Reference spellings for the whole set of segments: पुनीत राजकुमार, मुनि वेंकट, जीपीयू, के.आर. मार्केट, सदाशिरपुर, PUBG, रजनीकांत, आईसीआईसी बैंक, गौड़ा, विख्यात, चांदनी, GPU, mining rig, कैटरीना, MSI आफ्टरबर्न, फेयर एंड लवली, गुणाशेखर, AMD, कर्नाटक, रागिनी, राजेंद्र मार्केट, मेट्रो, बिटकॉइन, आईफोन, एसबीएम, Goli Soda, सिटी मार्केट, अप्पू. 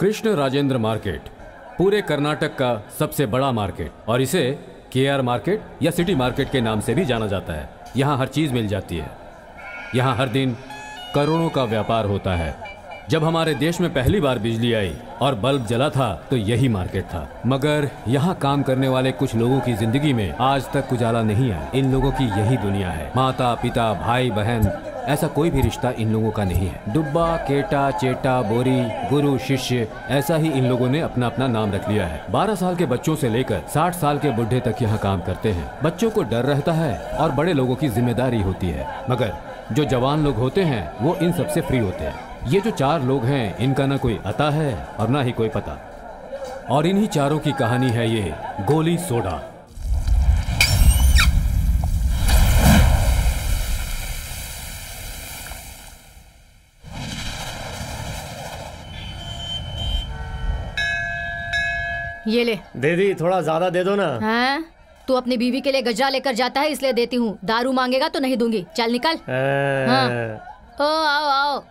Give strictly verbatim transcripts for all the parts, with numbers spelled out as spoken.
Krishna राजेंद्र मार्केट पूरे कर्नाटक का सबसे बड़ा मार्केट और इसे के.आर. मार्केट या सिटी मार्केट के नाम से भी जाना जाता है। यहाँ हर चीज़ मिल जाती है। यहाँ हर दिन करोड़ों का व्यापार होता है। जब हमारे देश में पहली बार बिजली आई और बल्ब जला था तो यही मार्केट था। मगर यहाँ काम करने वाले कुछ लोगों की जिंदगी में आज तक उजाला नहीं आया। इन लोगों की यही दुनिया है। माता पिता भाई बहन ऐसा कोई भी रिश्ता इन लोगों का नहीं है। डुब्बा केटा चेटा बोरी गुरु शिष्य ऐसा ही इन लोगों ने अपना अपना नाम रख लिया है। बारह साल के बच्चों से लेकर साठ साल के बुढ़े तक यहाँ काम करते हैं। बच्चों को डर रहता है और बड़े लोगों की जिम्मेदारी होती है, मगर जो जवान लोग होते हैं वो इन सबसे फ्री होते हैं। ये जो चार लोग हैं इनका ना कोई अता है और ना ही कोई पता, और इन्हीं चारों की कहानी है ये गोली सोडा। ये ले दीदी, थोड़ा ज्यादा दे दो ना। हाँ? तू अपनी बीवी के लिए गजा लेकर जाता है इसलिए देती हूँ, दारू मांगेगा तो नहीं दूंगी। चल निकल। हाँ। ओ आओ आओ,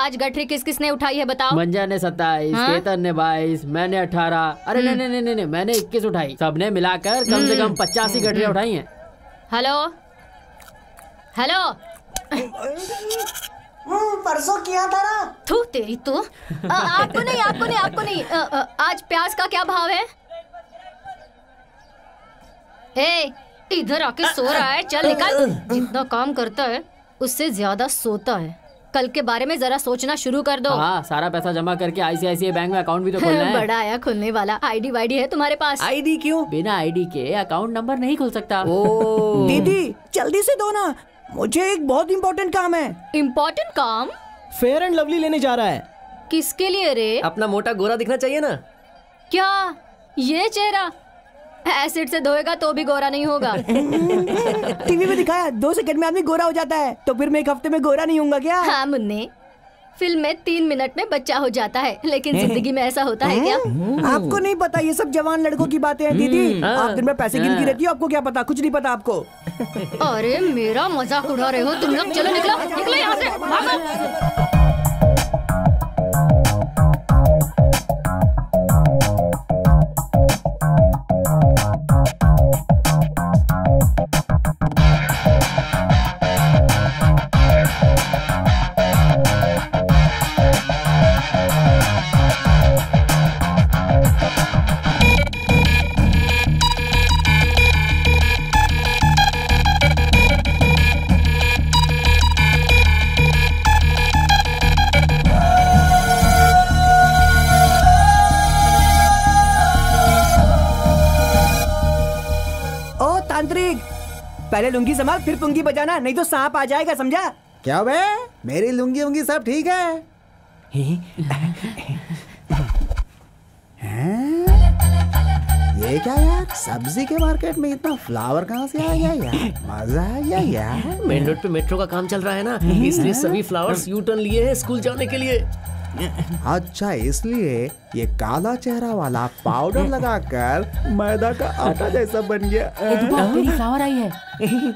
आज गठरी किस किसने उठाई है बताओ। मंजा ने सत्ताईस, केतन ने बाईस, मैंने अठारह, अरे नहीं नहीं नहीं मैंने इक्कीस उठाई। सबने मिलाकर कम से कम पचासी गठरियाँ उठाई हैं। हेलो हेलो, परसों किया था ना। थू तेरी तो। आ, आपको नहीं आपको नहीं आपको नहीं। आ, आ, आज प्याज का क्या भाव है? ए, इधर आके सो रहा है, चल निकल। जितना काम करता है उससे ज्यादा सोता है। कल के बारे में जरा सोचना शुरू कर दो। हाँ, सारा पैसा जमा करके आईसीआईसी बैंक में अकाउंट भी तो खोलना है। बड़ा आया खोलने वाला। आईडी वाईडी है तुम्हारे पास? आईडी क्यों? बिना आईडी के अकाउंट नंबर नहीं खुल सकता। ओ दीदी जल्दी से दो ना, मुझे एक बहुत इम्पोर्टेंट काम है। इम्पोर्टेंट काम? फेयर एंड लवली लेने जा रहा है। किसके लिए रे? अपना मोटा गोरा दिखना चाहिए ना। क्या ये चेहरा? एसिड से धोएगा तो भी गोरा नहीं होगा। टीवी में दिखाया दो सेकंड में आदमी गोरा हो जाता है, तो फिर मैं एक हफ्ते में गोरा नहीं होऊंगा क्या? हाँ मुन्ने, फिल्म में तीन मिनट में बच्चा हो जाता है, लेकिन जिंदगी में ऐसा होता है क्या? आपको नहीं पता, ये सब जवान लड़कों की बातें हैं दीदी। आप दिन में पैसे गिनती रहती हो, आपको क्या पता? कुछ नहीं पता आपको। अरे मेरा मजाक उड़ा रहे हो तुम लोग, चलो निकलो निकलो यहाँ से, भागो। पहले लुंगी संभाल फिर पुंगी बजाना, नहीं तो सांप आ जाएगा, समझा? क्या बे, मेरी लुंगी उंगी सब ठीक है? ये क्या यार, सब्जी के मार्केट में इतना फ्लावर कहाँ से आ गया यार? मजा आ गया यार। मेन रोड पे मेट्रो का काम चल रहा है ना, इसलिए सभी फ्लावर्स यू टर्न लिए हैं स्कूल जाने के लिए। अच्छा, इसलिए ये काला चेहरा वाला पाउडर लगाकर मैदा का आटा जैसा बन गया। फ्लावर आई है। ए,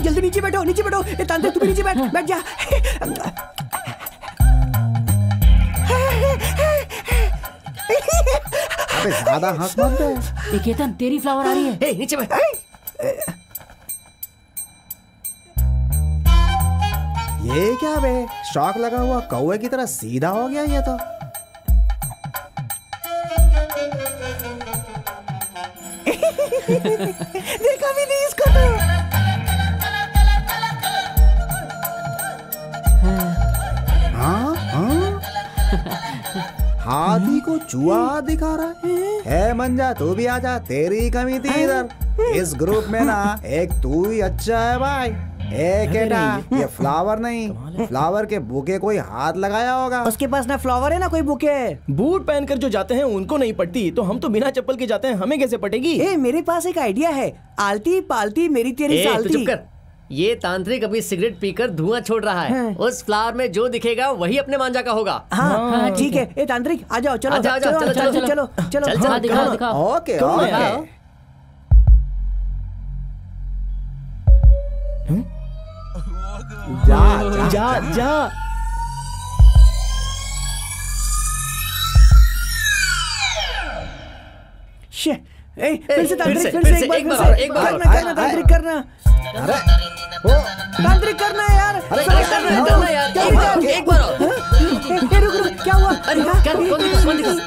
जल्दी नीचे बैठो नीचे बैठो। ए, तांत्रिक तू भी नीचे बैठ बैठ जा। अबे ज़्यादा हंस मत बे। केतन तेरी फ्लावर आ रही है। ए, नीचे बैठ। ये क्या बे, शॉक लगा हुआ कौवे की तरह सीधा हो गया ये तो। देखा भी नहीं इसको तो। हाँ हाँ, हाथी को चूहा दिखा रहा है। हे मंजा तू भी आजा, तेरी कमी थी इधर। इस ग्रुप में ना एक तू ही अच्छा है भाई। ए केटा, ये फ्लावर नहीं, फ्लावर के बुके कोई हाथ लगाया होगा। उसके पास ना फ्लावर है ना कोई बुके। बूट पहनकर जो जाते हैं उनको नहीं पटती, तो हम तो बिना चप्पल के जाते हैं, हमें कैसे पटेगी? ए, मेरे पास एक आइडिया है। आलती पालती मेरी तेरी सालती। तू चुप कर। ये तांत्रिक अभी सिगरेट पीकर धुआं छोड़ रहा है। हाँ। उस फ्लावर में जो दिखेगा वही अपने मांझा का होगा। हाँ ठीक है। ए तांत्रिक आ जाओ, चलो चलो चलो चलो दिखाओ। Okay okay. जा जा जा, जा। ए, फिर से तांत्रिक, फिर से एक बार, एक बार करना, तांत्रिक करना, तांत्रिक करना यार, करना यार, एक बार, रुक रुक, क्या हुआ? अरे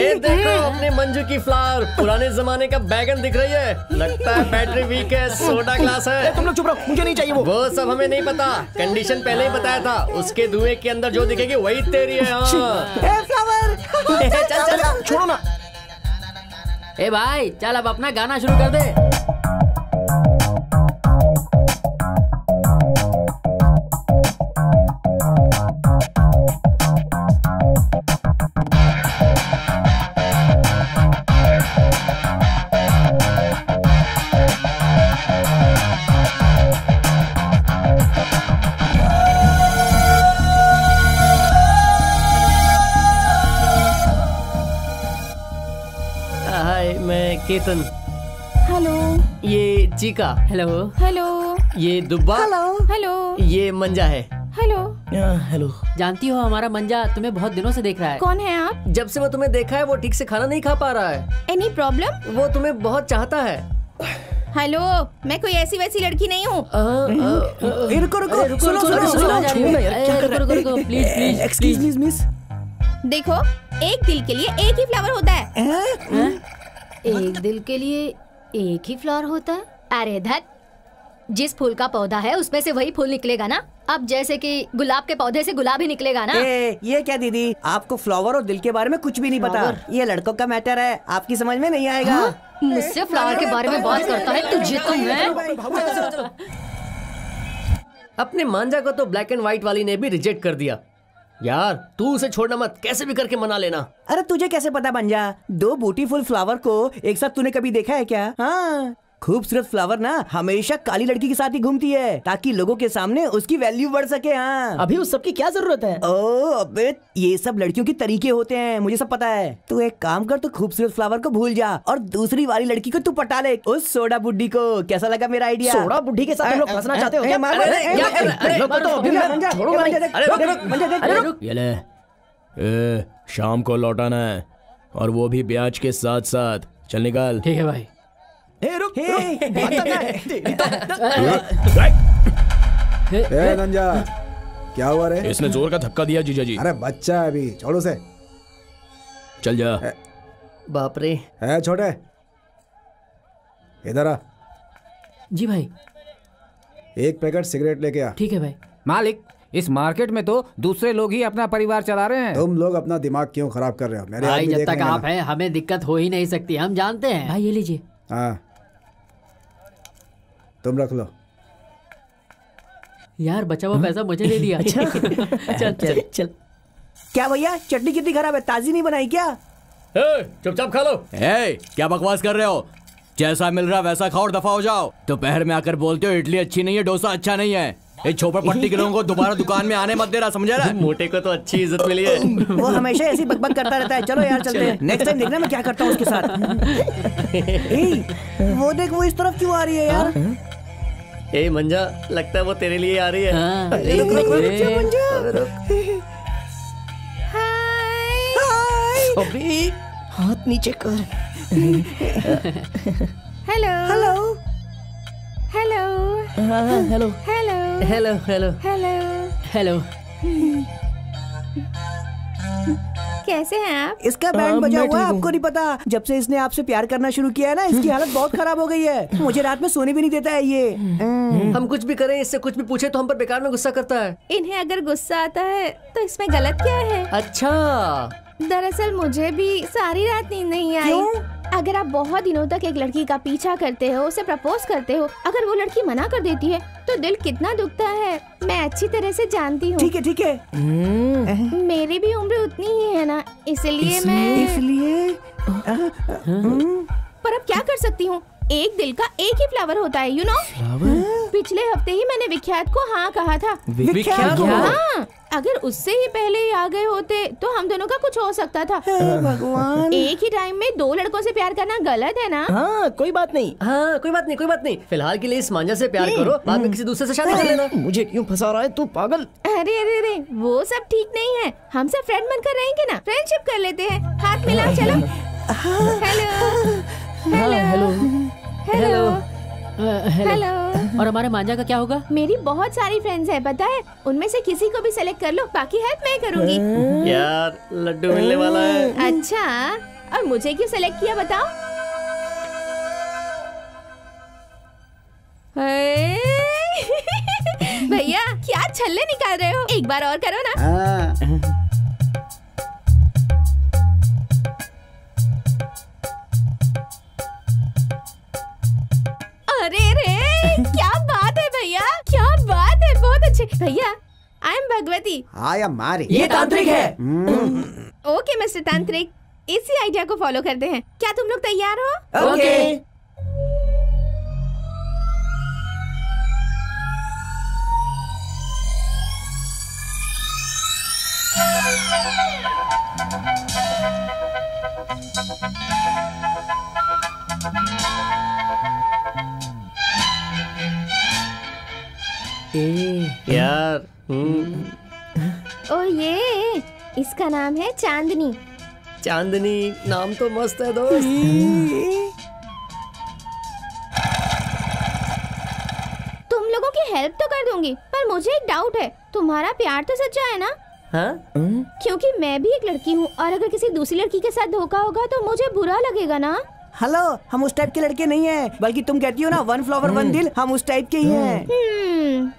ये देखो अपने मंजू की फ्लावर, पुराने जमाने का बैगन दिख रही है, लगता है बैटरी वीक है, सोडा ग्लास है। तुम लोग चुप रहो, मुझे नहीं चाहिए वो। वो सब हमें नहीं पता, कंडीशन पहले ही बताया था, उसके धुएं के अंदर जो दिखेगी वही तेरी है। हाँ छोड़ो ना। ए भाई चल अब अपना गाना शुरू कर दे। केतन हेलो, ये चीका हेलो, हेलो ये दुब्बा हेलो, हेलो ये मंजा है हेलो, हेलो जानती हो हमारा मंजा तुम्हें बहुत दिनों से देख रहा है। कौन है आप? जब से वो तुम्हें देखा है वो ठीक से खाना नहीं खा पा रहा है। Any problem? वो तुम्हें बहुत चाहता है। हेलो, मैं कोई ऐसी वैसी लड़की नहीं हूँ। रुको रुको, सुनो सुनो सुनो, please please excuse me miss. देखो एक दिल के लिए एक ही फ्लावर होता है। एक दिल के लिए एक ही फ्लावर होता है? अरे धत, जिस फूल का पौधा है उसमें से वही फूल निकलेगा ना। अब जैसे कि गुलाब के पौधे से गुलाब ही निकलेगा ना। ए, ये क्या दीदी, आपको फ्लावर और दिल के बारे में कुछ भी नहीं पता। ये लड़कों का मैटर है, आपकी समझ में नहीं आएगा। मुझसे फ्लावर के बारे में बात करता है तुझे तो मैं। अपने मांझा को तो ब्लैक एंड व्हाइट वाली ने भी रिजेक्ट कर दिया। यार तू उसे छोड़ना मत, कैसे भी करके मना लेना। अरे तुझे कैसे पता बंजा, दो ब्यूटीफुल फ्लावर को एक साथ तूने कभी देखा है क्या? हाँ, खूबसूरत फ्लावर ना हमेशा काली लड़की के साथ ही घूमती है ताकि लोगों के सामने उसकी वैल्यू बढ़ सके। हाँ, अभी उस सब की क्या जरूरत है? ओ अबे, ये सब लड़कियों के तरीके होते हैं, मुझे सब पता है। तू एक काम कर, तू खूबसूरत फ्लावर को भूल जा और दूसरी वाली लड़की को तू पटा ले, उस सोडा बुड्ढी को। कैसा लगा मेरा आइडिया? सोडा बुड्ढी के साथ लोग फंसना चाहते हो? शाम को लौटाना है और वो भी ब्याज के साथ साथ। चल निकाल। ठीक है भाई। हे रुक, हे गंजा, क्या हुआ रे? इसने जोर का धक्का दिया जीजा जी। अरे बच्चा है अभी, छोड़ो से। चल जा। बाप रे। है छोटे, इधर आ। जी भाई। एक पैकेट सिगरेट लेके आ। ठीक है भाई। मालिक, इस मार्केट में तो दूसरे लोग ही अपना परिवार चला रहे हैं। तुम लोग अपना दिमाग क्यों खराब कर रहे हो? मेरे भाई जब तक आप हैं हमें दिक्कत हो ही नहीं सकती, हम जानते हैं। भाई ये लीजिए। हाँ, तुम रख लो। यार बचा हुआ पैसा मुझे दे दिया। अच्छा चल चल चल। क्या भैया चटनी कितनी खराब है, ताजी नहीं बनाई क्या? चुपचाप खा लो। ए, क्या बकवास कर रहे हो? जैसा मिल रहा वैसा खाओ और दफा हो जाओ। दोपहर में आकर बोलते हो इडली अच्छी नहीं है, डोसा अच्छा नहीं है। छोपर पट्टी के लोगों को दोबारा दुकान में आने मत देना, समझा रहा? मोटे को तो अच्छी इज्जत मिली है। वो हमेशा ऐसी बकबक करता रहता है। चलो यार चलते हैं। नेक्स्ट टाइम देखना मैं क्या करता हूँ उसके साथ। ए, वो देख वो इस तरफ क्यों आ रही है यार? ए मंजा, लगता है वो तेरे लिए आ रही है। हाय, हाथ नीचे कर। Hello hello hello hello hello hello hello hello hello. कैसे हैं आप? इसका बैंड बजा हुआ है, आपको नहीं पता। जब से इसने आपसे प्यार करना शुरू किया है ना, इसकी हालत बहुत खराब हो गई है। मुझे रात में सोने भी नहीं देता है ये। हम कुछ भी करें, इससे कुछ भी पूछे तो हम पर बेकार में गुस्सा करता है। इन्हें अगर गुस्सा आता है तो इसमें गलत क्या है? अच्छा, दरअसल मुझे भी सारी रात नींद नहीं आई। अगर आप बहुत दिनों तक एक लड़की का पीछा करते हो, उसे प्रपोज करते हो, अगर वो लड़की मना कर देती है तो दिल कितना दुखता है, मैं अच्छी तरह से जानती हूँ। ठीक है ठीक है, मेरी भी उम्र उतनी ही है ना, इसलिए मैं इसलिए पर अब क्या कर सकती हूँ, एक दिल का एक ही फ्लावर होता है, यू नो। फ्लावर? पिछले हफ्ते ही मैंने विख्यात को हाँ कहा था। विख्यात? हाँ, अगर उससे ही पहले ही आ गए होते तो हम दोनों का कुछ हो सकता था। भगवान, एक ही टाइम में दो लड़कों से प्यार करना गलत है ना। हाँ कोई बात नहीं, हाँ कोई बात नहीं, कोई बात नहीं। फिलहाल के लिए इस मांझा से प्यार करो, बाद में किसी दूसरे से शादी कर लेना। मुझे क्यों फंसा रहा है तू पागल? अरे अरे अरे, वो सब ठीक नहीं है, हम सब फ्रेंड बनकर रहेंगे ना, फ्रेंडशिप कर लेते हैं, हाथ मिलाओ चलो। Hello hello hello hello. और हमारे मांझा का क्या होगा? मेरी बहुत सारी फ्रेंड्स है, पता है, उनमें से किसी को भी सेलेक्ट कर लो, बाकी हेल्प मैं करूँगी। यार लड्डू मिलने वाला है। अच्छा, और मुझे क्यों सेलेक्ट किया बताओ? भैया क्या छल्ले निकाल रहे हो, एक बार और करो ना। आ, अरे रे क्या बात है भैया, क्या बात है, बहुत अच्छे। भैया I am Bhagwati. I am Mari. ये तांत्रिक है। ओके मिस्टर तांत्रिक, इसी आइडिया को फॉलो करते हैं। क्या तुम लोग तैयार हो? ओके। यार ओ ये इसका नाम है चांदनी। चांदनी नाम तो मस्त है दोस्त। तुम लोगों की हेल्प तो कर दूंगी, पर मुझे एक डाउट है, तुम्हारा प्यार तो सच्चा है ना? हाँ? क्योंकि मैं भी एक लड़की हूँ, और अगर किसी दूसरी लड़की के साथ धोखा होगा तो मुझे बुरा लगेगा ना। हेलो, हम उस टाइप के लड़के नहीं है, बल्कि तुम कहती हो ना वन फ्लावर वन दिल, हम उस टाइप के ही हैं।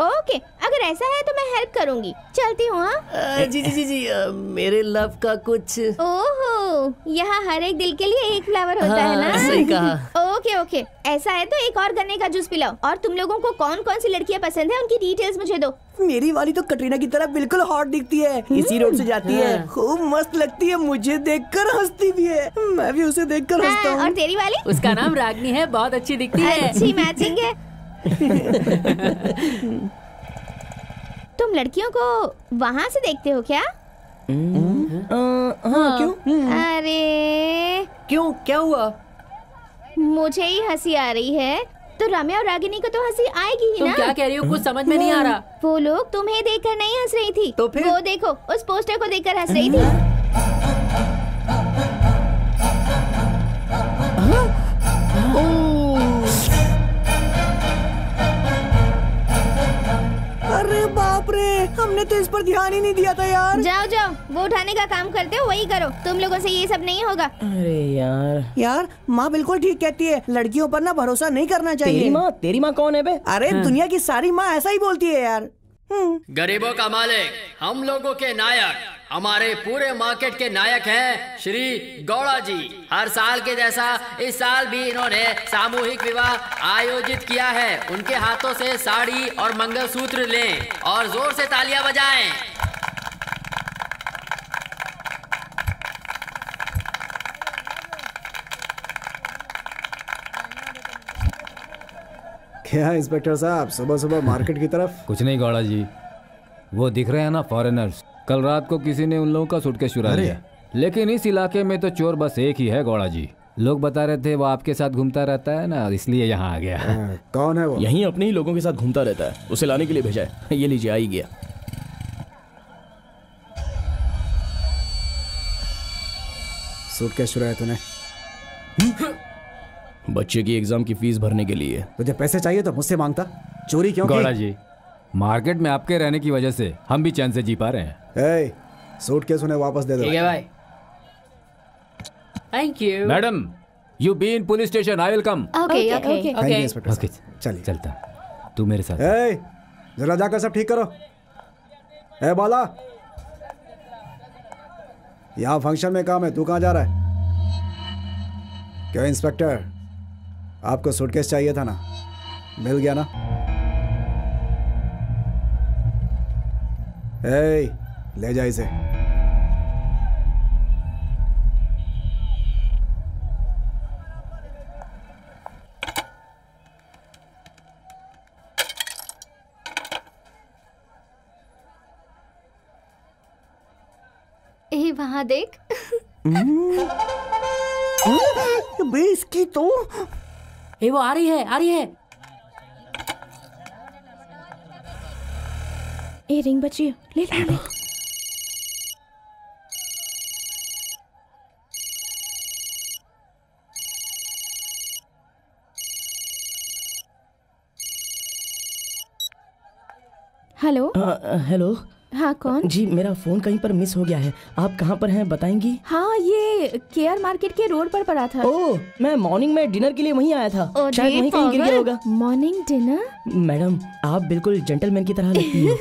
ओके, अगर ऐसा है तो मैं हेल्प करूंगी, चलती हूँ। हाँ जी जी जी जी आ, मेरे लव का कुछ। ओहो, यहाँ हर एक दिल के लिए एक फ्लावर होता हाँ, है ना? सही कहा। ओके ओके, ऐसा है तो एक और गन्ने का जूस पिलाओ। और तुम लोगों को कौन कौन सी लड़कियाँ पसंद है उनकी डिटेल्स मुझे दो। मेरी वाली तो कैटरीना की तरह बिल्कुल हॉट दिखती है, इसी रोड से जाती हाँ। है, खूब मस्त लगती है, मुझे देखकर हंसती भी है, मैं भी उसे देखकर हंसता हूँ। और तेरी वाली? उसका नाम रागिनी है, बहुत अच्छी दिखती है, अच्छी मैचिंग है। तुम लड़कियों को वहाँ से देखते हो क्या? आ, हाँ, क्यों? अरे क्यों, क्या हुआ? मुझे ही हंसी आ रही है, तो रम्या और रागिनी को तो हंसी आएगी ही ना। तुम क्या कह रही हो, कुछ समझ में नहीं आ रहा। वो लोग तुम्हें देखकर नहीं हंस रही थी, तो फिर? वो देखो, उस पोस्टर को देखकर हंस रही थी। हमने तो इस पर ध्यान ही नहीं दिया था यार। जाओ जाओ, वो उठाने का काम करते हो वही करो, तुम लोगों से ये सब नहीं होगा। अरे यार यार, माँ बिल्कुल ठीक कहती है, लड़कियों पर ना भरोसा नहीं करना चाहिए। तेरी माँ? तेरी माँ कौन है बे? अरे हाँ। दुनिया की सारी माँ ऐसा ही बोलती है यार। गरीबों का मालिक, हम लोगों के नायक, हमारे पूरे मार्केट के नायक हैं श्री गौड़ा जी। हर साल के जैसा इस साल भी इन्होंने सामूहिक विवाह आयोजित किया है। उनके हाथों से साड़ी और मंगलसूत्र लें और जोर से तालियां बजाएं। क्या इंस्पेक्टर साहब, सुबह सुबह मार्केट की तरफ? कुछ नहीं गौड़ा जी, वो दिख रहे हैं ना फॉरेनर्स, कल रात को किसी ने उन लोगों का सूटकेस चुरा लिया। लेकिन इस इलाके में तो चोर बस एक ही है गौड़ा जी। लोग बता रहे थे वो आपके साथ घूमता रहता है ना, इसलिए यहाँ आ गया। आ, कौन है वो? यहीं अपने ही लोगों के साथ घूमता रहता है, उसे लाने के लिए भेजा है। ये लीजिए, आ ही गया। सूटकेस चुराया तूने? बच्चे की एग्जाम की फीस भरने के लिए। तुझे पैसे चाहिए तो मुझसे मांगता, चोरी क्यों? गौड़ा जी, मार्केट में आपके रहने की वजह से हम भी चैन से जी पा रहे हैं। ए, सूटकेस उन्हें वापस दे दो। ठीक है भाई, thank you. Madam, you be in police station, I will come. Okay okay okay okay, चलिए चलता, तू मेरे साथ। ए, जरा जाकर सब ठीक करो। ए बाला, यहाँ फंक्शन में काम है, तू कहाँ जा रहा है? क्यों इंस्पेक्टर, आपको सूटकेस चाहिए था ना, मिल गया ना? ए, ले जा इसे। ए, वहां देख। बे इसकी तो ए, वो आ रही है, आ रही है। ए, रिंग बची है, ले ले ले। हेलो। हेलो। हाँ कौन? जी मेरा फोन कहीं पर मिस हो गया है, आप कहाँ पर हैं बताएंगी? हाँ ये के.आर. मार्केट के रोड पर पड़ा था। ओह मैं मॉर्निंग में डिनर के लिए वहीं आया था, शायद वहीं कहीं गिर गया होगा। Morning dinner? मैडम आप बिल्कुल जेंटलमैन की तरह लगती हो।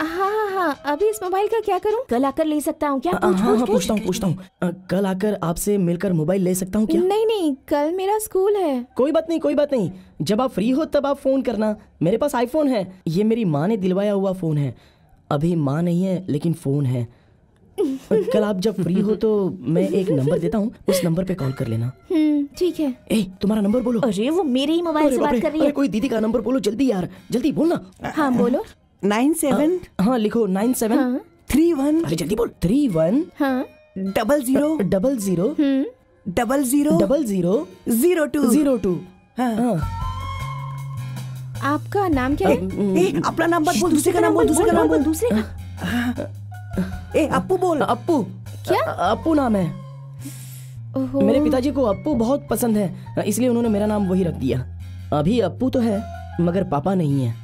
हाँ हाँ अभी इस मोबाइल का क्या करूँ? कल आकर ले सकता हूँ क्या? पूछ, हाँ हाँ पूछता हूँ पूछता हूँ कल आकर आपसे मिलकर मोबाइल ले सकता हूँ क्या? नहीं नहीं कल मेरा स्कूल है। कोई बात नहीं कोई बात नहीं, जब आप फ्री हो तब आप फोन करना। मेरे पास आईफोन है, ये मेरी माँ ने दिलवाया हुआ फोन है। अभी माँ नहीं है लेकिन फोन है। कल आप जब फ्री हो तो मैं एक नंबर देता हूँ, उस नंबर पे कॉल कर लेना। ठीक है। ए तुम्हारा नंबर बोलो। अरे वो मेरे ही मोबाइल से बात कर रही है। कोई दीदी का नंबर बोलो जल्दी यार, जल्दी बोलना। हाँ बोलो। Nine seven. हाँ लिखो नाइन सेवन थ्री वन। अरे जल्दी बोल। Three one double zero double zero double zero double zero zero two zero two. आपका नाम क्या है? ए, ए, अपना नाम मत बोल, दूसरे का नाम बोल, दूसरे का नाम बोल, दूसरे का। ए अप्पू बोल। अप्पू क्या? अप्पू नाम है। ओहो। मेरे पिताजी को अप्पू बहुत पसंद है इसलिए उन्होंने मेरा नाम वही रख दिया। अभी अप्पू तो है मगर पापा नहीं है।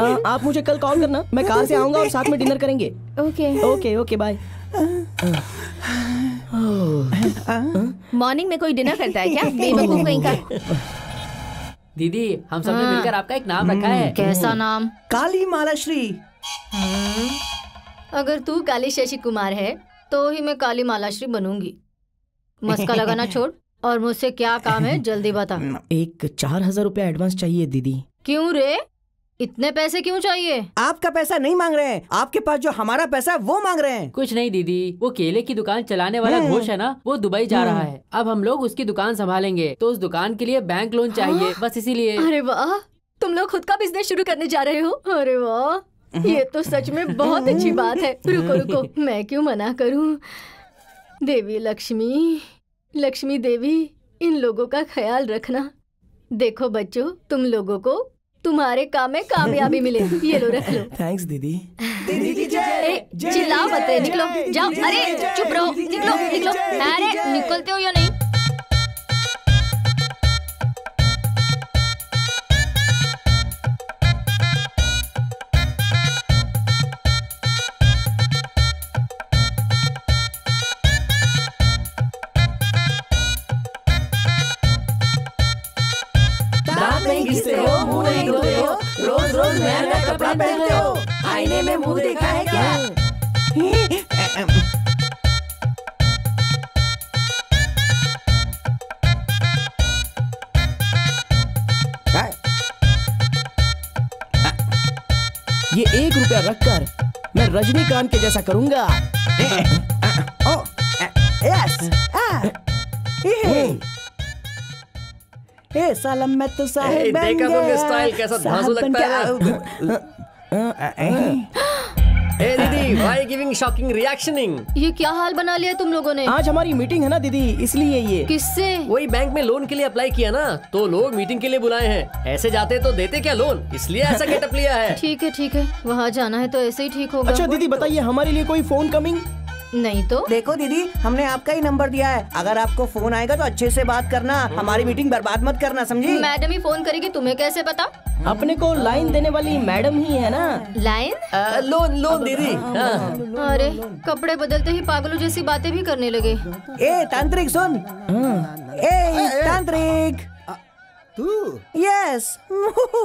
आ, आप मुझे कल कॉल करना, मैं कार से आऊंगा और साथ में डिनर करेंगे। Okay okay okay bye. Morning में कोई डिनर करता है क्या? बेवकूफ कहीं का। दीदी हम सब ने मिलकर आपका एक नाम रखा है। कैसा नाम? काली मालाश्री। अगर तू काली शशि कुमार है तो ही मैं काली मालाश्री बनूंगी। मस्का लगाना छोड़ और मुझसे क्या काम है जल्दी बता। एक चार हजार रूपया एडवांस चाहिए दीदी। क्यों रे इतने पैसे क्यों चाहिए? आपका पैसा नहीं मांग रहे हैं, आपके पास जो हमारा पैसा है वो मांग रहे हैं। कुछ नहीं दीदी, वो केले की दुकान चलाने वाला घोष है ना, वो दुबई जा रहा है। अब हम लोग उसकी दुकान संभालेंगे तो उस दुकान के लिए बैंक लोन चाहिए। हाँ? बस इसीलिए। अरे वाह तुम लोग खुद का बिजनेस शुरू करने जा रहे हो? अरे वाह ये तो सच में बहुत अच्छी बात है। रुको रुको मैं क्यों मना करूँ। देवी लक्ष्मी, लक्ष्मी देवी इन लोगों का ख्याल रखना। देखो बच्चों तुम लोगों को तुम्हारे काम में कामयाबी मिले, ये लो रख लो। थैंक्स दीदी। दीदी की जय। चिल्लाओ मत रे, निकलो जाओ। अरे चुप रहो, निकलो निकलो। अरे निकलते हो या नहीं? पहनते हो? आईने में मुंह देखा है क्या? ये एक रुपया रखकर मैं रजनीकांत के जैसा करूंगा। ओ, यस। ए साला मैं तो साहिब बन गया। देखा तुमने स्टाइल कैसा धांसू लगता है। ए दीदी भाई गिविंग शॉकिंग रिएक्शनिंग। ये क्या हाल बना लिया तुम लोगों ने? आज हमारी मीटिंग है ना दीदी इसलिए। ये किससे? वही बैंक में लोन के लिए अप्लाई किया ना तो लोग मीटिंग के लिए बुलाए हैं। ऐसे जाते तो देते क्या लोन, इसलिए ऐसा गेटअप लिया है। ठीक है ठीक है, वहाँ जाना है तो ऐसे ही ठीक होगा। अच्छा दीदी बताइए हमारे लिए कोई फोन कमिंग? नहीं तो। देखो दीदी हमने आपका ही नंबर दिया है, अगर आपको फोन आएगा तो अच्छे से बात करना, हमारी मीटिंग बर्बाद मत करना समझी। मैडम ही फोन करेगी, तुम्हें कैसे पता? अपने को लाइन देने वाली मैडम ही है ना। लाइन? आ, लोन लोन दीदी। अरे कपड़े बदलते ही पागलों जैसी बातें भी करने लगे। ए तांत्रिक सुन। ए तांत्रिक तू? Yes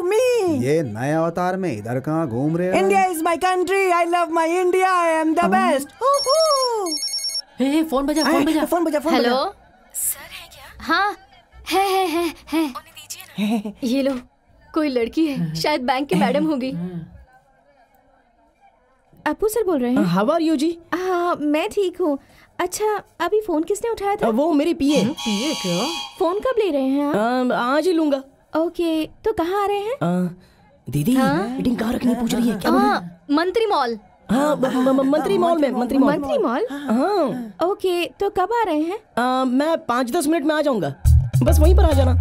me. ये नए अवतार में इधर कहाँ घूम रहे हो? India is my country, I love my India, I am the best. Phone बजा फोन बजा फोन बजा। हेलो सर है क्या? हाँ है है है है। उन्हें दीजिए ना। ये लो कोई लड़की है, शायद बैंक की मैडम होगी। अप्पू सर बोल रहे हैं। हाउ आर यू जी? हाँ मैं ठीक हूँ। अच्छा अभी फोन किसने उठाया था? वो मेरी पीए। पीए क्या? फोन कब ले रहे हैं आप? आज ही लूंगा। ओके तो कहाँ आ रहे हैं? आ, दीदी मीटिंग कहाँ रखनी पूछ रही है क्या? हाँ मंत्री मॉल। हाँ मंत्री मॉल में। मंत्री मॉल मंत्री मॉल। हाँ ओके तो कब आ रहे हैं? मैं पाँच दस मिनट में आ जाऊँगा, बस वहीं पर आ जाना।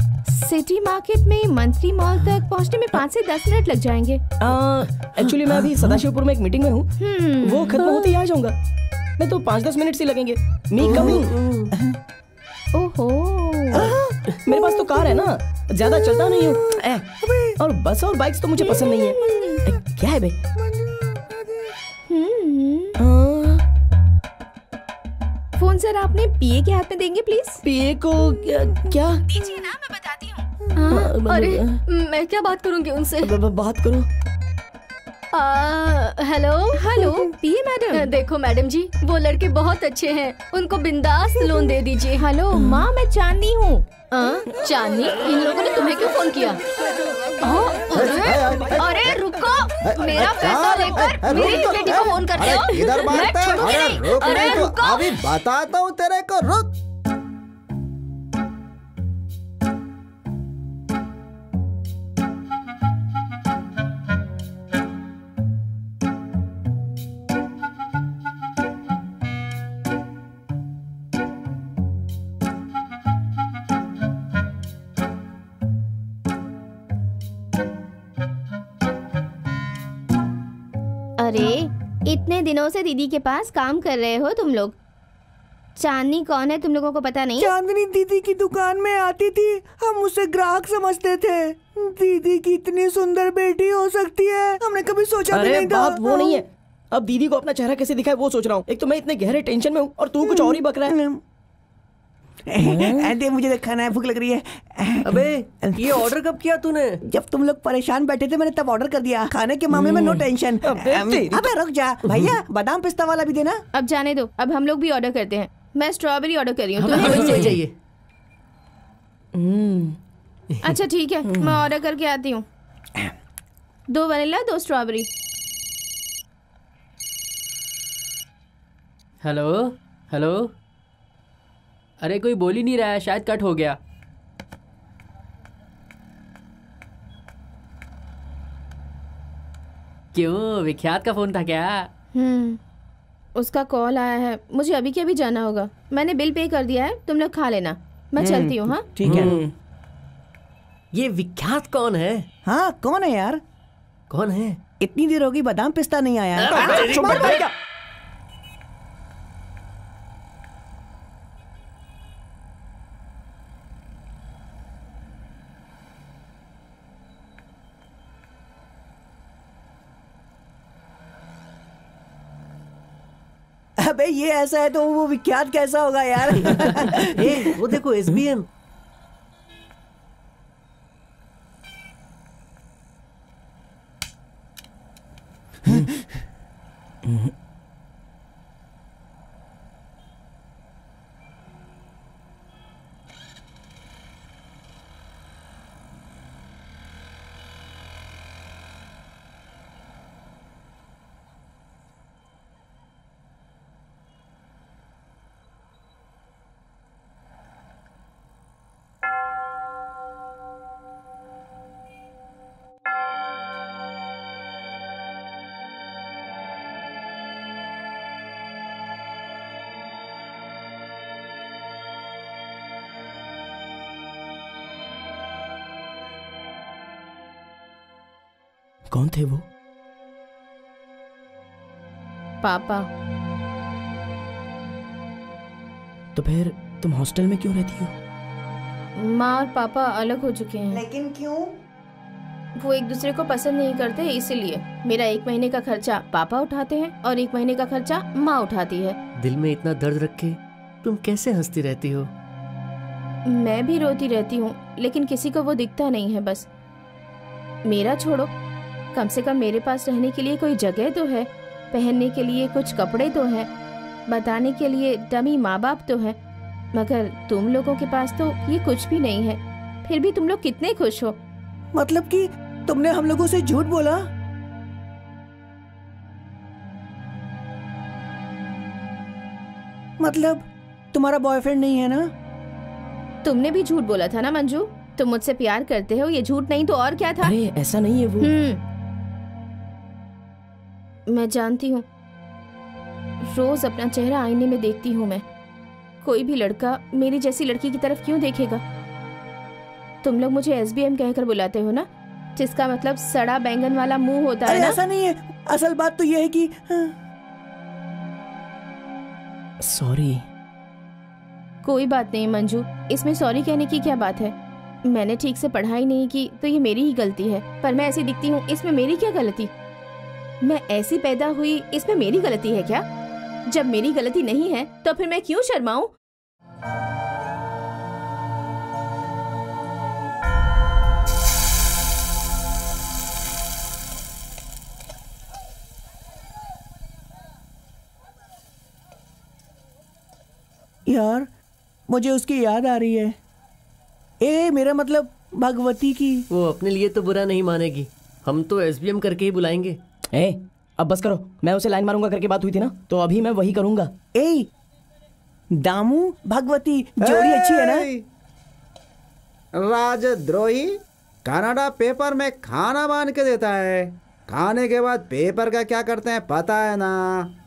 सिटी मार्केट में मंत्री मॉल तक पहुंचने में पाँच से दस मिनट लग जाएंगे। एक्चुअली मैं अभी सदाशिरपुर में एक मीटिंग में हूँ, वो खत्म होते ही आ जाऊँगा। मैं तो पाँच दस मिनट से लगेंगे। Me coming. ओहो मेरे पास तो कार है ना, ज्यादा चलता नहीं हूँ। और बस और बाइक्स तो मुझे पसंद नहीं है। क्या है बे? फोन सर आपने पीए के हाथ में देंगे प्लीज। पीए को क्या, क्या? दीजिए ना, मैं बताती हूँ। अरे मैं क्या बात करूँगी उनसे? बात करूँ। Hello hello PA madam. देखो मैडम जी, वो लड़के बहुत अच्छे हैं, उनको बिंदास लोन दे दीजिए। हेलो माँ, मैं चांदनी हूँ। चांदनी, इन लोगों ने तुम्हें क्यों फोन किया? अरे अरे रुको, मेरा पैसा लेकर मेरी बेटी को फोन करते हो? इधर बात है। अरे रुको, अभी बताता हूँ तेरे को, रुक। अरे इतने दिनों से दीदी के पास काम कर रहे हो तुम लोग। चांदनी कौन है तुम लोगों को पता नहीं? चांदनी दीदी की दुकान में आती थी, हम उसे ग्राहक समझते थे। दीदी की इतनी सुंदर बेटी हो सकती है, हमने कभी सोचा भी नहीं था। बात वो नहीं है, अब दीदी को अपना चेहरा कैसे दिखाए वो सोच रहा हूँ। एक तो मैं इतने गहरे टेंशन में हूँ और तू कुछ और ही बक रहा है। मुझे खाना है, भूख लग रही है। अबे ये ऑर्डर कब किया तूने? जब तुम लोग परेशान बैठे थे मैंने तब ऑर्डर कर दिया। खाने के मामले में नो टेंशन। अबे रुक जा भैया, बादाम पिस्ता वाला भी देना। अब जाने दो, अब हम लोग भी ऑर्डर करते हैं। मैं स्ट्रॉबेरी ऑर्डर कर रही हूँ, तुम्हें चाहिए? अच्छा ठीक है, मैं ऑर्डर करके आती हूँ। दो वनीला, दो स्ट्रॉबेरी। हेलो हेलो, अरे कोई बोल ही नहीं रहा है, शायद कट हो गया। क्यों, विख्यात का फोन था क्या? हम्म, उसका कॉल आया है, मुझे अभी के अभी जाना होगा। मैंने बिल पे कर दिया है, तुम लोग खा लेना, मैं चलती हूँ। हाँ ठीक है। ये विख्यात कौन है? हाँ कौन है यार? कौन है? इतनी देर होगी बादाम पिस्ता नहीं आया। अबे ये ऐसा है तो वो विख्यात कैसा होगा यार? ए, वो देखो एसबीएम। कौन थे वो? पापा। तो फिर तुम हॉस्टल में क्यों रहती हो? माँ और पापा अलग हो चुके हैं। लेकिन क्यों? वो एक दूसरे को पसंद नहीं करते, इसीलिए मेरा एक महीने का खर्चा पापा उठाते हैं और एक महीने का खर्चा माँ उठाती है। दिल में इतना दर्द रख के तुम कैसे हंसती रहती हो? मैं भी रोती रहती हूँ, लेकिन किसी को वो दिखता नहीं है। बस मेरा छोड़ो, कम से कम मेरे पास रहने के लिए कोई जगह तो है, पहनने के लिए कुछ कपड़े तो हैं, बताने के लिए डमी माँ बाप तो है, मगर तुम लोगों के पास तो ये कुछ भी नहीं है। फिर भी तुम लोग कितने खुश हो। मतलब कि तुमने हम लोगों से झूठ बोला? मतलब तुम्हारा बॉयफ्रेंड नहीं है ना? तुमने भी झूठ बोला था ना मंजू, तुम मुझसे प्यार करते हो, ये झूठ नहीं तो और क्या था। अरे ऐसा नहीं है वो। मैं जानती हूँ, रोज अपना चेहरा आईने में देखती हूँ मैं। कोई भी लड़का मेरी जैसी लड़की की तरफ क्यों देखेगा? तुम लोग मुझे एसबीएम कहकर बुलाते हो ना, जिसका मतलब सड़ा बैंगन वाला मुंह होता है ना? ऐसा नहीं है, असल बात तो यह है कि सॉरी। कोई बात नहीं मंजू, इसमें सॉरी कहने की क्या बात है? मैंने ठीक से पढ़ाई नहीं की तो ये मेरी ही गलती है, पर मैं ऐसी दिखती हूँ इसमें मेरी क्या गलती? मैं ऐसी पैदा हुई इसमें मेरी गलती है क्या? जब मेरी गलती नहीं है तो फिर मैं क्यों शर्माऊँ? यार मुझे उसकी याद आ रही है। ए मेरा मतलब भगवती की। वो अपने लिए तो बुरा नहीं मानेगी, हम तो एसबीएम करके ही बुलाएंगे। ए अब बस करो, मैं उसे लाइन मारूंगा करके बात हुई थी ना, तो अभी मैं वही करूंगा। ए दामू भगवती जोड़ी अच्छी है ना? राजद्रोही कनाडा पेपर में खाना बांध के देता है, खाने के बाद पेपर का क्या करते हैं पता है ना?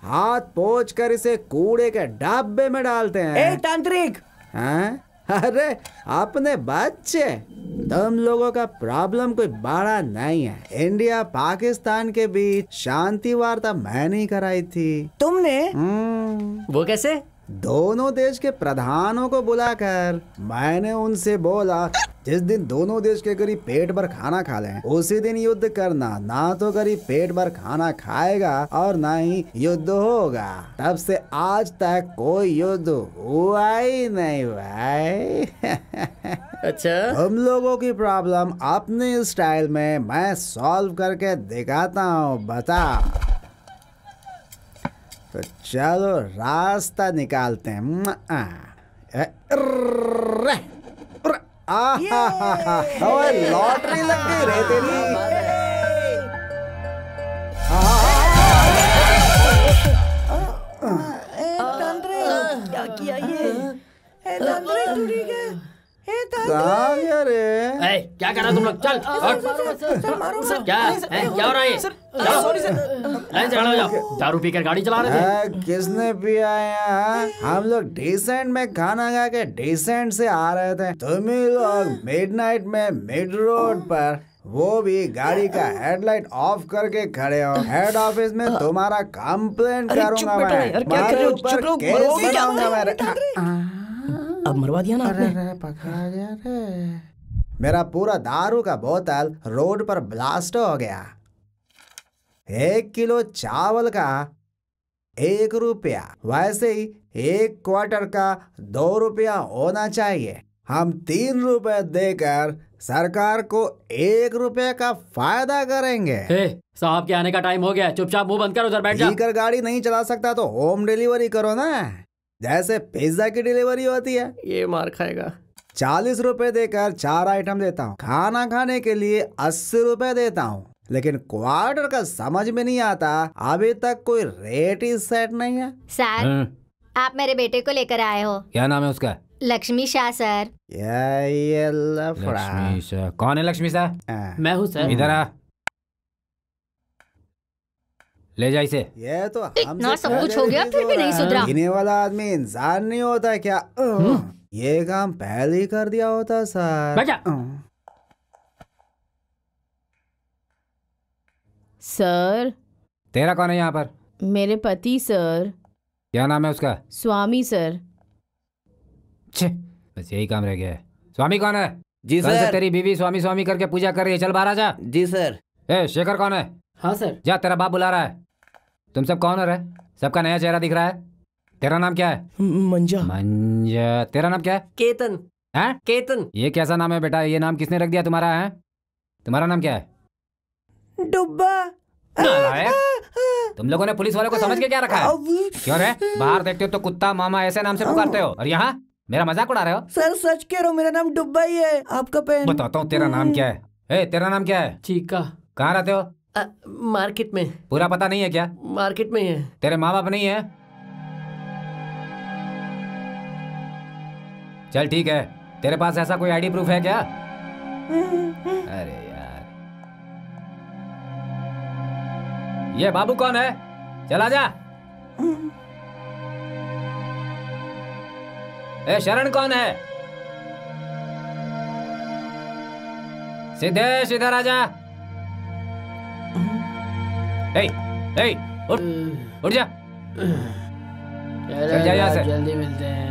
हाथ पोंछ कर इसे कूड़े के डब्बे में डालते हैं। ए तांत्रिक हैं? अरे अपने बच्चे, तुम लोगों का प्रॉब्लम कोई बड़ा नहीं है। इंडिया पाकिस्तान के बीच शांति वार्ता मैंने कराई थी। तुमने? वो कैसे? दोनों देश के प्रधानों को बुलाकर मैंने उनसे बोला जिस दिन दोनों देश के गरीब पेट भर खाना खा लें उसी दिन युद्ध करना, ना तो गरीब पेट भर खाना खाएगा और ना ही युद्ध होगा। तब से आज तक कोई युद्ध हुआ ही नहीं भाई। अच्छा, हम लोगों की प्रॉब्लम अपने स्टाइल में मैं सॉल्व करके दिखाता हूँ, बता। तो चलो रास्ता निकालते हैं। लॉटरी लग गई रेतेली। क्या किया ये? क्या कर रहा तुम लोग? चल क्या क्या हो रहा है? दारू पीकर गाड़ी चला रहे थे। किसने पिया है? हम लोग डिसेंट में खाना खा के डिसेंट से आ रहे थे, तुम लोग मिडनाइट में मिड रोड पर, वो भी गाड़ी का हेडलाइट ऑफ करके खड़े हो। हेड ऑफिस में तुम्हारा कंप्लेंट करूंगा मैं, तुम्हारे ऊपर केस बनाऊंगा मैं। अब मरवा दिया ना आपने। अरे रे पकड़ा गया रे। मेरा पूरा दारू का बोतल रोड पर ब्लास्ट हो गया। एक किलो चावल का एक रुपया, वैसे ही एक क्वार्टर का दो रुपया होना चाहिए। हम तीन रुपए देकर सरकार को एक रुपए का फायदा करेंगे। साहब के आने का टाइम हो गया, चुपचाप मुंह बंद कर उधर बैठ जा। पीकर गाड़ी नहीं चला सकता तो होम डिलीवरी करो ना, जैसे पिज्जा की डिलीवरी होती है। ये मार खाएगा। चालीस रुपए देकर चार आइटम देता हूँ, खाना खाने के लिए अस्सी रुपए देता हूँ, लेकिन क्वार्टर का समझ में नहीं आता। अभी तक कोई रेट ही सेट नहीं है। सर आप मेरे बेटे को लेकर आए हो। क्या नाम है उसका? लक्ष्मी शाह सर। ये लक्ष्मी शाह कौन है? लक्ष्मी शाह मैं हूँ सर। इधर आ, ले जा इसे। ये तो इतना सब कुछ हो गया फिर भी नहीं सुधरा। गिने वाला आदमी इंसान नहीं होता क्या? ये काम पहले ही कर दिया होता सर। सर तेरा कौन है यहाँ पर? मेरे पति सर। क्या नाम है उसका? स्वामी सर। बस यही काम रह गया है। स्वामी कौन है? जी सर। तेरी बीवी स्वामी स्वामी करके पूजा कर रही है, चल बाहर जा। जी सर। ए शेखर कौन है? हाँ सर। जा, तेरा बाप बुला रहा है। तुम सब कौन हो रहे? सबका नया चेहरा दिख रहा है। तेरा नाम क्या है? मंजा। मंजा। तेरा नाम क्या है? केतन। हैं? केतन। ये कैसा नाम है बेटा? ये नाम किसने रख दिया तुम्हारा? है तुम्हारा नाम क्या है? डुब्बा। तुम लोगों ने पुलिस वालों को समझ के क्या रखा है? क्यों रे बाहर देखते हो तो कुत्ता मामा ऐसे नाम से पुकारते हो और यहाँ मेरा मजाक उड़ा रहे हो? सर सच कह रहा हूँ, मेरा नाम डुब्बा ही है। आपका पेन बताता हूँ। तेरा नाम क्या है? तेरा नाम क्या है? चीका। कहाँ रहते हो? आ, मार्केट में। पूरा पता नहीं है क्या? मार्केट में है। तेरे माँ बाप नहीं है? चल ठीक है। तेरे पास ऐसा कोई आईडी प्रूफ है क्या? अरे यार ये बाबू कौन है? चला जा। ए शरण कौन है? सिद्धेश इधर आ जा। ए, ए, उठ, उठ जा। चल जा यहाँ से। जल्दी मिलते हैं।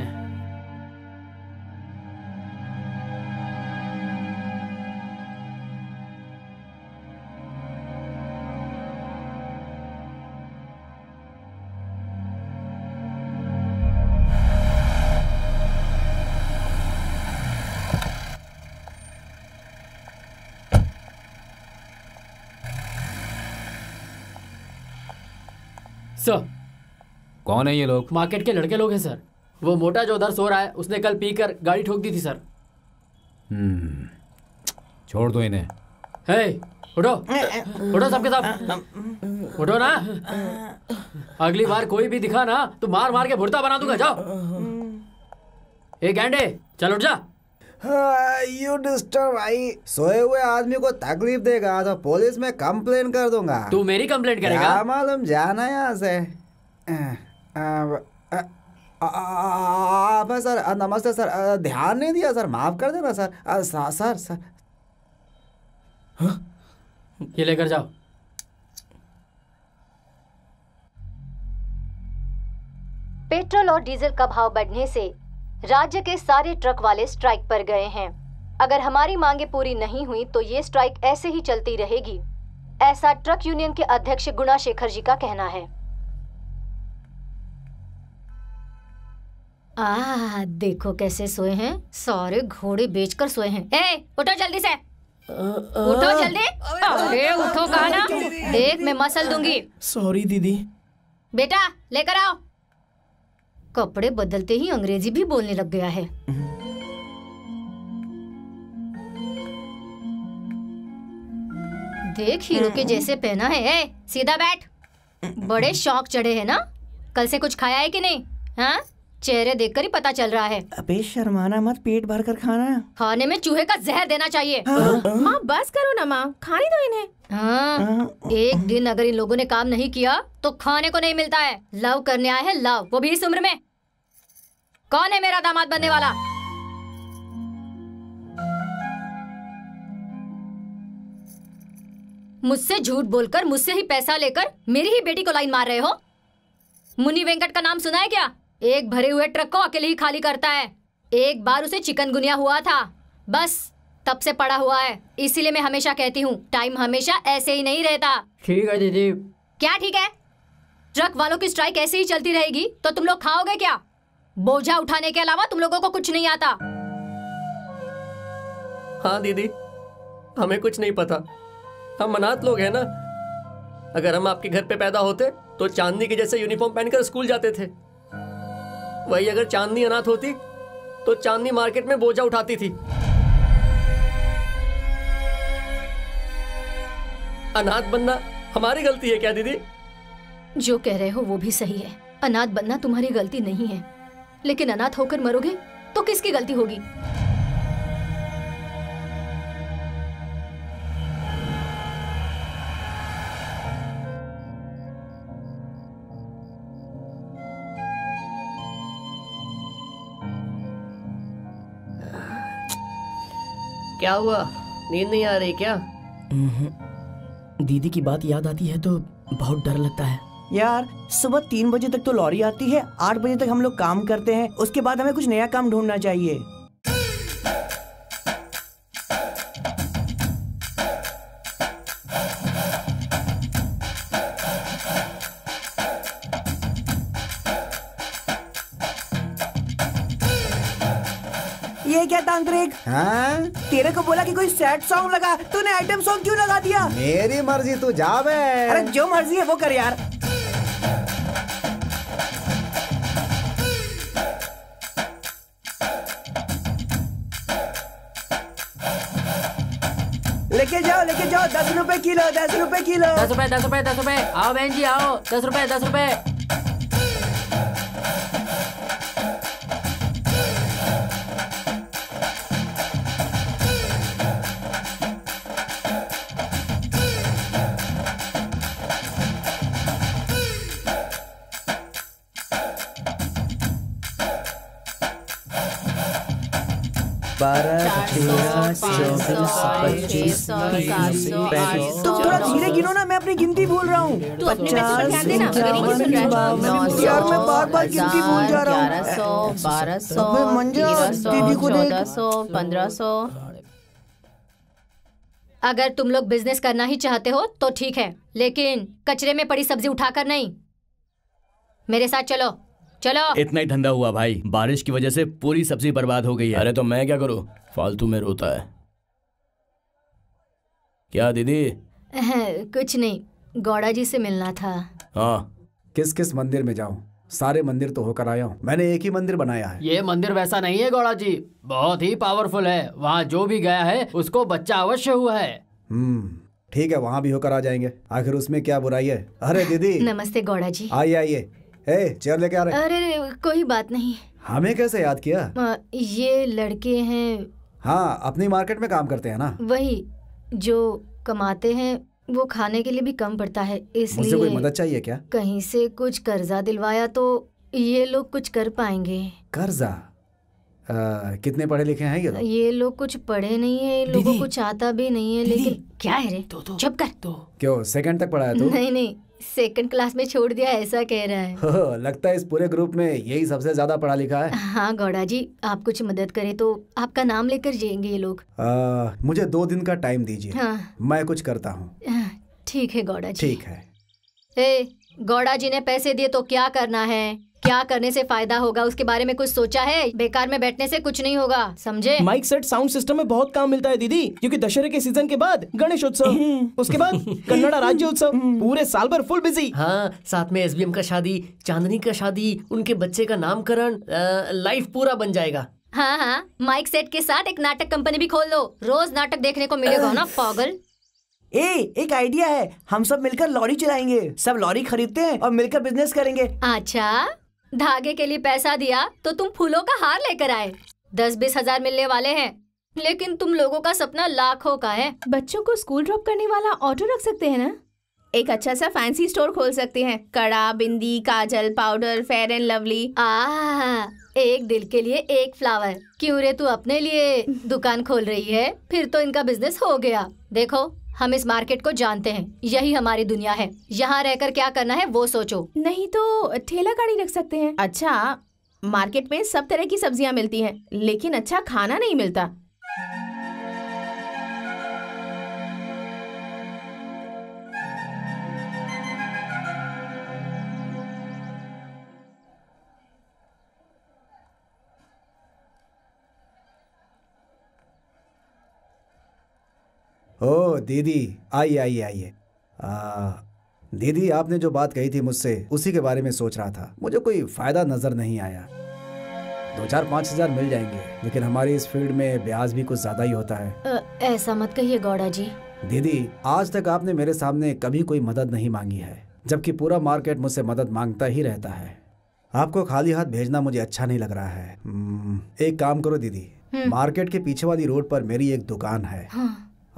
सर। कौन है ये लोग? मार्केट के लड़के लोग हैं सर। वो मोटा जो उधर सो रहा है उसने कल पीकर गाड़ी ठोक दी थी सर। हम्म, छोड़ दो इन्हें। हे उठो उठो, सबके साथ उठो ना। अगली बार कोई भी दिखा ना तो मार मार के भुरता बना दूंगा। जाओ एक गैंडे, चल उठ जा। यू डिस्टर्ब भाई, सोए हुए आदमी को तकलीफ देगा तो पुलिस में कंप्लेन कर दूंगा। तू मेरी कंप्लेन करेगा? मालूम, जाना यहाँ से। आप सर नमस्ते सर, ध्यान नहीं दिया सर, माफ कर देना सर। आ, सा, सर सर हाँ? ये लेकर जाओ। पेट्रोल और डीजल का भाव बढ़ने से राज्य के सारे ट्रक वाले स्ट्राइक पर गए हैं। अगर हमारी मांगे पूरी नहीं हुई तो ये स्ट्राइक ऐसे ही चलती रहेगी, ऐसा ट्रक यूनियन के अध्यक्ष गुणाशेखर जी का कहना है। आ, देखो कैसे सोए हैं, सारे घोड़े बेचकर सोए हैं। ए, उठो जल्दी से, उठो जल्दी। अरे उठो कहा ना, देख मैं मसल दूंगी। सॉरी दीदी। बेटा लेकर आओ। कपड़े बदलते ही अंग्रेजी भी बोलने लग गया है। देख हीरो के जैसे पहना है। ए, सीधा बैठ। बड़े शौक चढ़े हैं ना, कल से कुछ खाया है कि नहीं? हाँ, चेहरे देखकर ही पता चल रहा है। अबे शर्माना मत, पेट भर कर खाना। खाने में चूहे का जहर देना चाहिए। माँ बस करो ना माँ, खाने दो इन्हें। हाँ, एक दिन अगर इन लोगों ने काम नहीं किया तो खाने को नहीं मिलता है। लव करने आए हैं लव, वो भी इस उम्र में। कौन है मेरा दामाद बनने वाला? मुझसे झूठ बोलकर, मुझसे ही पैसा लेकर मेरी ही बेटी को लाइन मार रहे हो। मुनि वेंकट का नाम सुना है क्या? एक भरे हुए ट्रक को अकेले ही खाली करता है। एक बार उसे चिकनगुनिया हुआ था, बस तब से पड़ा हुआ है। इसीलिए मैं हमेशा कहती हूँ, टाइम हमेशा ऐसे ही नहीं रहता। ठीक है दीदी। क्या ठीक है? ट्रक वालों की स्ट्राइक ऐसे ही चलती रहेगी तो तुम लोग खाओगे क्या? बोझा उठाने के अलावा तुम लोगों को कुछ नहीं आता। हाँ दीदी, हमें कुछ नहीं पता, हम अनाथ लोग है ना। अगर हम आपके घर पे पैदा होते तो चांदनी के जैसे यूनिफॉर्म पहनकर स्कूल जाते थे। वही अगर चांदनी अनाथ होती तो चांदनी मार्केट में बोझा उठाती थी। अनाथ बनना हमारी गलती है क्या दीदी? जो कह रहे हो वो भी सही है, अनाथ बनना तुम्हारी गलती नहीं है। लेकिन अनाथ होकर मरोगे तो किसकी गलती होगी? क्या हुआ, नींद नहीं आ रही क्या? दीदी की बात याद आती है तो बहुत डर लगता है यार। सुबह तीन बजे तक तो लॉरी आती है, आठ बजे तक हम लोग काम करते हैं, उसके बाद हमें कुछ नया काम ढूंढना चाहिए। तांत्रिक, हाँ? तेरे को बोला कि कोई सैड सॉन्ग लगा, तूने आइटम सॉन्ग क्यों लगा दिया? मेरी मर्जी, तू जा बे। अरे जो मर्जी है वो कर यार। लेके जाओ लेके जाओ, दस रुपए किलो, दस रुपए किलो, दस रुपए दस रुपए दस रुपए। आओ बहन जी आओ, दस रुपए दस रुपए। तुम थोड़ा धीरे गिनो ना, मैं अपनी गिनती भूल रहा हूँ। यार मैं बार बार गिनती भूल जा रहा हूँ। बारह सौ, मंजा दीदी को चौदह सौ, पंद्रह सौ। अगर तुम लोग बिजनेस करना ही चाहते हो तो ठीक है, लेकिन कचरे में पड़ी सब्जी उठाकर नहीं। मेरे साथ चलो चलो। इतना ही ठंडा हुआ भाई, बारिश की वजह से पूरी सब्जी बर्बाद हो गई है। अरे तो मैं क्या करूँ, फालतू में रोता है क्या दीदी? कुछ नहीं, गौड़ा जी से मिलना था। हाँ किस किस मंदिर में जाऊँ? सारे मंदिर तो होकर आया हूँ। मैंने एक ही मंदिर बनाया है। ये मंदिर वैसा नहीं है गौड़ा जी, बहुत ही पावरफुल है। वहाँ जो भी गया है उसको बच्चा अवश्य हुआ है। हम्म, ठीक है, वहाँ भी होकर आ जाएंगे, आखिर उसमें क्या बुराई है। अरे दीदी नमस्ते गौड़ा जी, आइए आइए। ए चेयर लेके आ रहे। अरे कोई बात नहीं। हमें कैसे याद किया? आ, ये लड़के हैं। हाँ, अपनी मार्केट में काम करते हैं ना। वही, जो कमाते हैं वो खाने के लिए भी कम पड़ता है, इसलिए। मुझे कोई मदद चाहिए क्या? कहीं से कुछ कर्जा दिलवाया तो ये लोग कुछ कर पाएंगे। कर्जा? कितने पढ़े लिखे हैं ये लोग? ये लोग कुछ पढ़े नहीं है, लोगों कुछ आता भी नहीं है। लेकिन क्या है रे, चुप कर। तो क्यों सेकंड तक पढ़ाया? तो नहीं नहीं, सेकंड क्लास में छोड़ दिया ऐसा कह रहा है। हो, लगता है इस पूरे ग्रुप में यही सबसे ज्यादा पढ़ा लिखा है। हाँ गौड़ा जी, आप कुछ मदद करें तो आपका नाम लेकर जाएंगे ये लोग। आ, मुझे दो दिन का टाइम दीजिए। हाँ। मैं कुछ करता हूँ। ठीक है गौड़ा जी। ठीक है। ए, गौड़ा जी ने पैसे दिए तो क्या करना है, क्या करने से फायदा होगा, उसके बारे में कुछ सोचा है? बेकार में बैठने से कुछ नहीं होगा, समझे? माइक सेट साउंड सिस्टम में बहुत काम मिलता है दीदी, क्योंकि दशहरे के सीजन के बाद गणेश उत्सव, उसके बाद कन्नड़ा राज्य उत्सव, पूरे साल भर फुल बिजी। हाँ, साथ में एसबीएम का शादी, चांदनी का शादी, उनके बच्चे का नामकरण, लाइफ पूरा बन जाएगा। हाँ हाँ, माइक सेट के साथ एक नाटक कंपनी भी खोल लो, रोज नाटक देखने को मिलेगा ना पागल। ए, एक आइडिया है, हम सब मिलकर लॉरी चलाएंगे, सब लॉरी खरीदते हैं और मिलकर बिजनेस करेंगे। अच्छा, धागे के लिए पैसा दिया तो तुम फूलों का हार लेकर आए, दस बीस हजार मिलने वाले हैं, लेकिन तुम लोगों का सपना लाखों का है। बच्चों को स्कूल ड्रॉप करने वाला ऑटो रख सकते हैं ना, एक अच्छा सा फैंसी स्टोर खोल सकते हैं, कड़ा, बिंदी, काजल, पाउडर, फेयर एंड लवली। आ, एक दिल के लिए एक फ्लावर। क्यों रे, तू अपने लिए दुकान खोल रही है? फिर तो इनका बिजनेस हो गया। देखो, हम इस मार्केट को जानते हैं, यही हमारी दुनिया है, यहाँ रहकर क्या करना है वो सोचो। नहीं तो ठेला गाड़ी रख सकते हैं। अच्छा, मार्केट में सब तरह की सब्जियाँ मिलती हैं, लेकिन अच्छा खाना नहीं मिलता। ओ दीदी, आइए आइए आइए। दीदी, आपने जो बात कही थी मुझसे, उसी के बारे में सोच रहा था। मुझे कोई फायदा नजर नहीं आया। दो चार पाँच हजार मिल जाएंगे, लेकिन हमारी इस फील्ड में ब्याज भी कुछ ज्यादा ही होता है। आ, ऐसा मत कहिए गौड़ा जी। दीदी, आज तक आपने मेरे सामने कभी कोई मदद नहीं मांगी है, जबकि पूरा मार्केट मुझसे मदद मांगता ही रहता है। आपको खाली हाथ भेजना मुझे अच्छा नहीं लग रहा है। एक काम करो दीदी, मार्केट के पीछे वाली रोड पर मेरी एक दुकान है।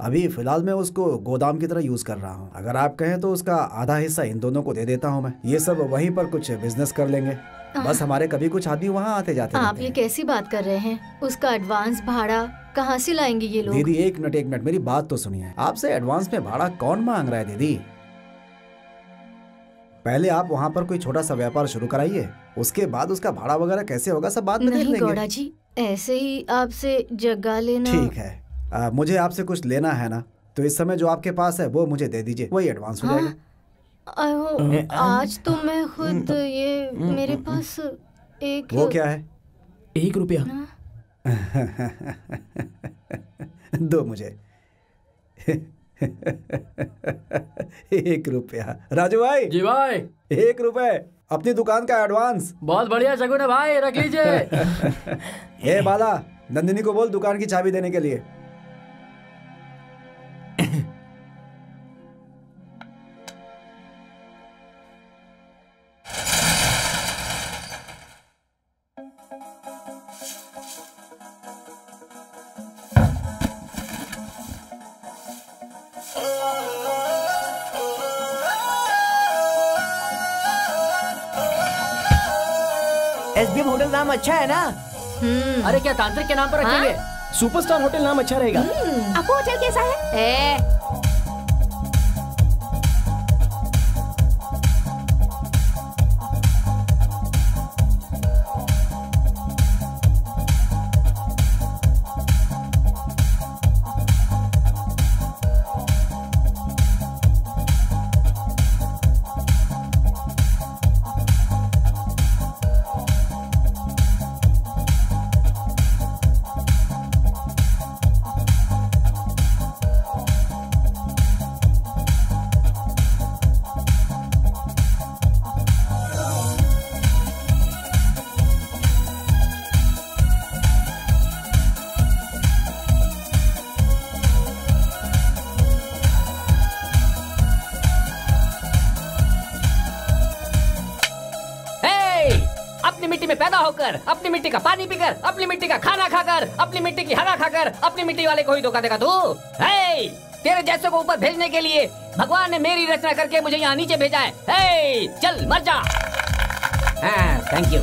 अभी फिलहाल मैं उसको गोदाम की तरह यूज कर रहा हूँ। अगर आप कहें तो उसका आधा हिस्सा इन दोनों को दे देता हूँ मैं। ये सब वहीं पर कुछ बिजनेस कर लेंगे। बस हमारे कभी कुछ आदमी वहाँ आते जाते हैं। आप ये कैसी बात कर रहे हैं? उसका एडवांस भाड़ा कहाँ से लाएंगे ये लोग? दीदी एक मिनट एक मिनट, मेरी बात तो सुनिए। आपसे एडवांस में भाड़ा कौन मांग रहा है दीदी? पहले आप वहाँ पर कोई छोटा सा व्यापार शुरू कराइए, उसके बाद उसका भाड़ा वगैरह कैसे होगा सब बाद में देख लेंगे। गौड़ा जी, ऐसे ही आपसे जगह लेना। ठीक है, आ, मुझे आपसे कुछ लेना है ना, तो इस समय जो आपके पास है वो मुझे दे दीजिए, वही एडवांस हो जाएगा। आज तो मैं खुद, ये मेरे पास एक, वो क्या है, एक रुपया दो मुझे एक रुपया। राजू भाई जी भाई, एक रुपए अपनी दुकान का एडवांस। बहुत बढ़िया शगुन है भाई, रख लीजिए। ये बाला, नंदिनी को बोल दुकान की चाबी देने के लिए। एसबीएम होटल नाम अच्छा है ना? अरे क्या तांत्रिक के नाम पर रखेंगे? हाँ? सुपरस्टार होटल नाम अच्छा रहेगा। आपको होटल कैसा है? ए। पैदा होकर, अपनी मिट्टी का पानी पीकर, अपनी मिट्टी का खाना खाकर, अपनी मिट्टी की हवा खाकर, अपनी मिट्टी वाले को ही धोखा देगा तू। हे, तेरे जैसों को ऊपर भेजने के लिए भगवान ने मेरी रचना करके मुझे यहाँ नीचे भेजा है। हे, चल मर जा। हाँ, थैंक यू।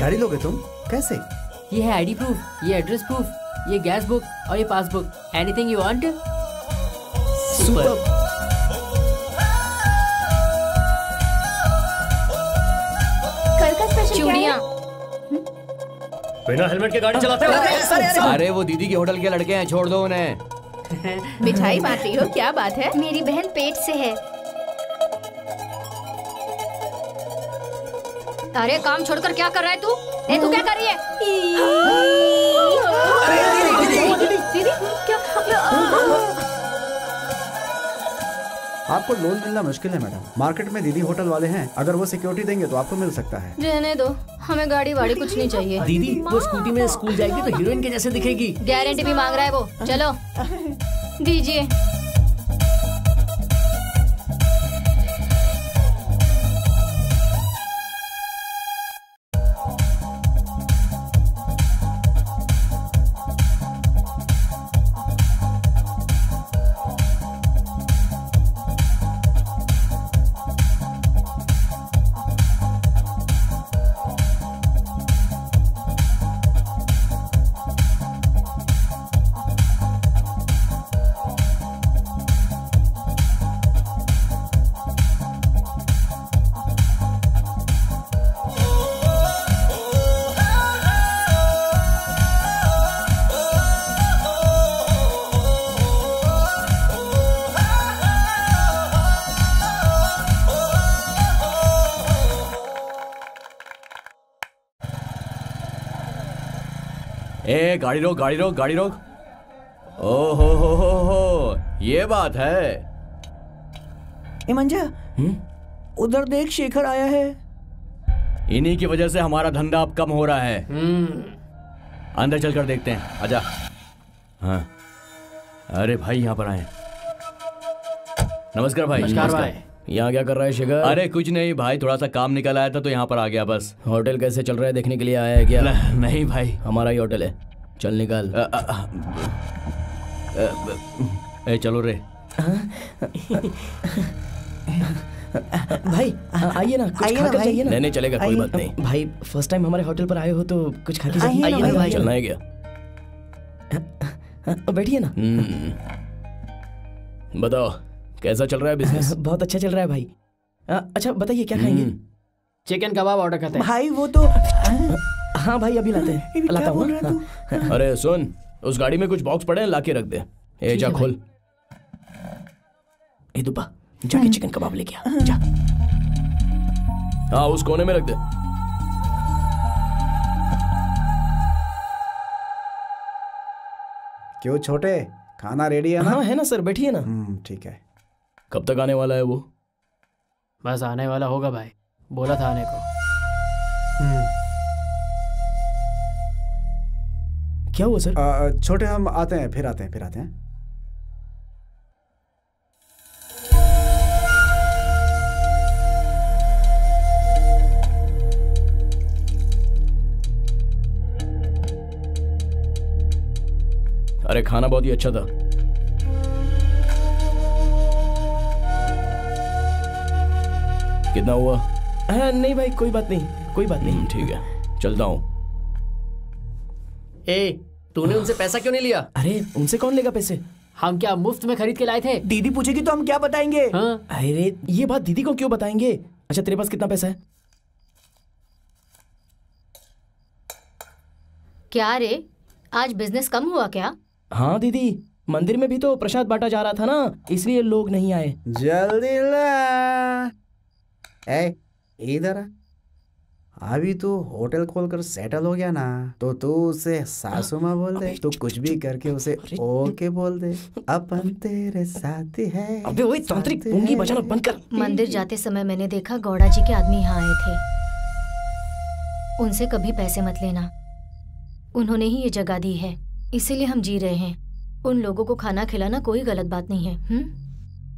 गाड़ी लोगे तुम कैसे? ये है आईडी प्रूफ, ये एड्रेस प्रूफ, ये गैस बुक और ये passbook. Anything you want? Super. कल का स्पेशल चूड़ियां। बिना हेलमेट के गाड़ी चलाते हो? अरे वो दीदी के होटल के लड़के हैं, छोड़ दो उन्हें। मिठाई बांट रही हो, क्या बात है? मेरी बहन पेट से है। अरे काम छोड़कर क्या कर रहा है तू? ए तू क्या कर रही है? आपको लोन मिलना मुश्किल है मैडम। मार्केट में दीदी होटल वाले हैं, अगर वो सिक्योरिटी देंगे तो आपको मिल सकता है। रहने दो, हमें गाड़ी वाड़ी कुछ नहीं चाहिए। दीदी वो स्कूटी में स्कूल जाएगी तो हीरोइन के जैसे दिखेगी। गारंटी भी मांग रहा है वो। चलो दीजिए। ए गाड़ी रोक, गाड़ी रोक, गाड़ी रोक। ओ हो हो हो हो, ये बात है। ए मंजा, उधर देख, शेखर आया है। इन्हीं की वजह से हमारा धंधा अब कम हो रहा है। अंदर चलकर देखते हैं, आजा। हाँ, अरे भाई यहाँ पर आए। नमस्कार भाई। नमस्कार भाई। यहाँ क्या कर रहा है शेखर? अरे कुछ नहीं भाई, थोड़ा सा काम निकल आया था तो यहाँ पर आ गया बस। होटल कैसे चल रहा है देखने के लिए आया है क्या? नहीं भाई, हमारा ही होटल है। चल निकाल। आ, आ, आ, आ, ए, चलो रे। भाई आइए ना, कुछ खा कर जाइए ना। नहीं नहीं चलेगा, कोई बात नहीं भाई। फर्स्ट टाइम हमारे होटल पर आए हो तो कुछ खा के जाइए ना। चलना है क्या? बैठिए ना। बताओ कैसा चल रहा है बिजनेस? बहुत अच्छा चल रहा है भाई। आ, अच्छा बताइए क्या खाएंगे? चिकन कबाब ऑर्डर करते हैं भाई। वो तो हाँ भाई अभी लाते हैं, लाता हूँ। अरे सुन, उस गाड़ी में कुछ बॉक्स पड़े हैं, लाके रख दे। ए जा खोल। ए दुपा जाके चिकन कबाब लेके आ जा। हाँ उस कोने में रख दे। क्यों छोटे, खाना रेडी है ना? हाँ है ना सर, बैठिए ना। ठीक है। कब तक आने वाला है वो? बस आने वाला होगा भाई, बोला था आने को। क्या हुआ सर? आ, छोटे हम आते हैं, फिर आते हैं, फिर आते हैं। अरे खाना बहुत ही अच्छा था। कितना हुआ? हाँ, नहीं भाई कोई बात नहीं, कोई बात नहीं। ठीक है चलता हूँ। ए तूने उनसे पैसा क्यों नहीं लिया? अरे उनसे कौन लेगा पैसे? हम क्या मुफ्त में खरीद के लाए थे? दीदी पूछेगी तो हम क्या बताएंगे? हाँ? अरे ये बात दीदी को क्यों बताएंगे? अच्छा तेरे पास कितना पैसा है? क्या रे आज बिजनेस कम हुआ क्या? हाँ दीदी, मंदिर में भी तो प्रसाद बांटा जा रहा था ना, इसलिए लोग नहीं आए। जल्दी ला। ए, इधर अभी तो होटल खोलकर सेटल हो गया ना, तो तू उसे सासू माँ बोल दे, तू कुछ भी करके उसे ओके बोल दे, अपन तेरे साथ है। अबे वही तांत्रिक पूंगी बजाना बंद कर। मंदिर जाते समय मैंने देखा गौड़ा जी के आदमी यहाँ आए थे। उनसे कभी पैसे मत लेना, उन्होंने ही ये जगह दी है, इसीलिए हम जी रहे हैं। उन लोगों को खाना खिलाना कोई गलत बात नहीं है। हुँ?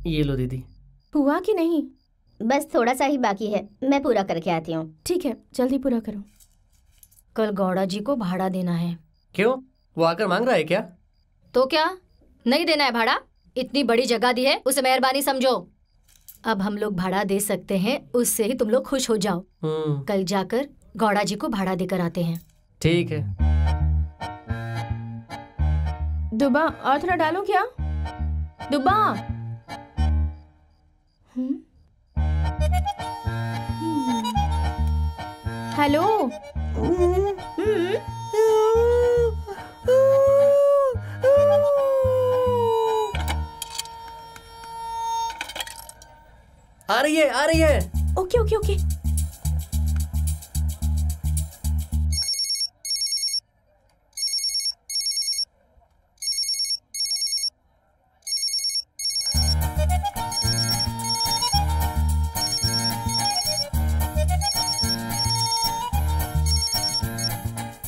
ये लो दीदी। हुआ कि नहीं? बस थोड़ा सा ही बाकी है, मैं पूरा करके आती हूँ। ठीक है, जल्दी पूरा करो। कल गौड़ा जी को भाड़ा देना है। क्यों, वो आकर मांग रहा है क्या? तो क्या नहीं देना है भाड़ा? इतनी बड़ी जगह दी है, उसे मेहरबानी समझो। अब हम लोग भाड़ा दे सकते हैं, उससे ही तुम लोग खुश हो जाओ। कल जाकर गौड़ा जी को भाड़ा देकर आते हैं। ठीक है। दुबा और थोड़ा डालो क्या? दुबा हुँ? हेलो। आ रही है, आ रही है। Okay okay okay.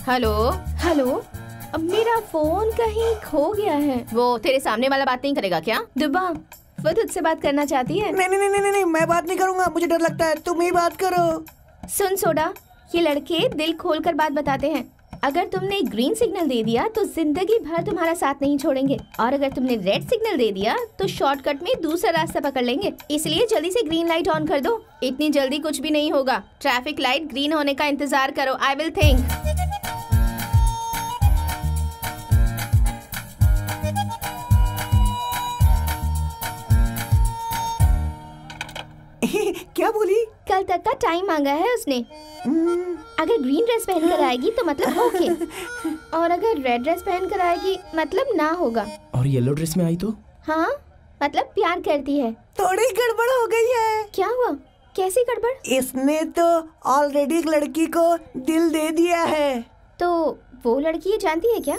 Hello hello, अब मेरा फोन कहीं खो गया है। वो तेरे सामने वाला बात नहीं करेगा क्या? दुबा, वो तुझसे बात करना चाहती है। नहीं नहीं नहीं नहीं, मैं बात नहीं करूंगा, मुझे डर लगता है, तुम ही बात करो। सुन सोडा, ये लड़के दिल खोलकर बात बताते हैं। अगर तुमने ग्रीन सिग्नल दे दिया तो जिंदगी भर तुम्हारा साथ नहीं छोड़ेंगे, और अगर तुमने रेड सिग्नल दे दिया तो शॉर्टकट में दूसरा रास्ता पकड़ लेंगे। इसलिए जल्दी से ग्रीन लाइट ऑन कर दो। इतनी जल्दी कुछ भी नहीं होगा। ट्रैफिक लाइट ग्रीन होने का इंतजार करो। I will think. क्या बोली? कल तक का टाइम मांगा है उसने। अगर ग्रीन ड्रेस पहन कर आएगी तो मतलब ओके, और अगर रेड ड्रेस पहन कर आएगी मतलब ना होगा। और येलो ड्रेस में आई तो? हाँ, मतलब प्यार करती है। थोड़ी गड़बड़ हो गई है। क्या हुआ? कैसी गड़बड़? इसने तो ऑलरेडी एक लड़की को दिल दे दिया है। तो वो लड़की ये जानती है क्या?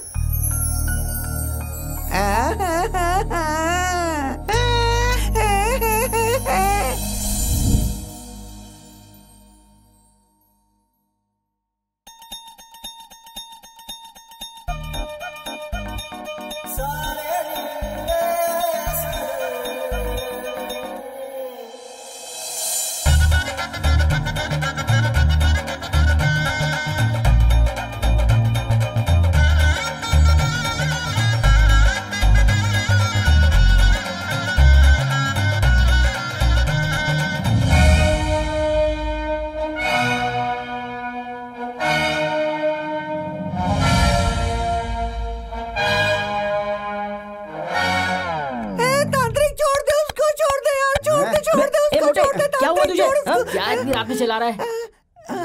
चला रहा है,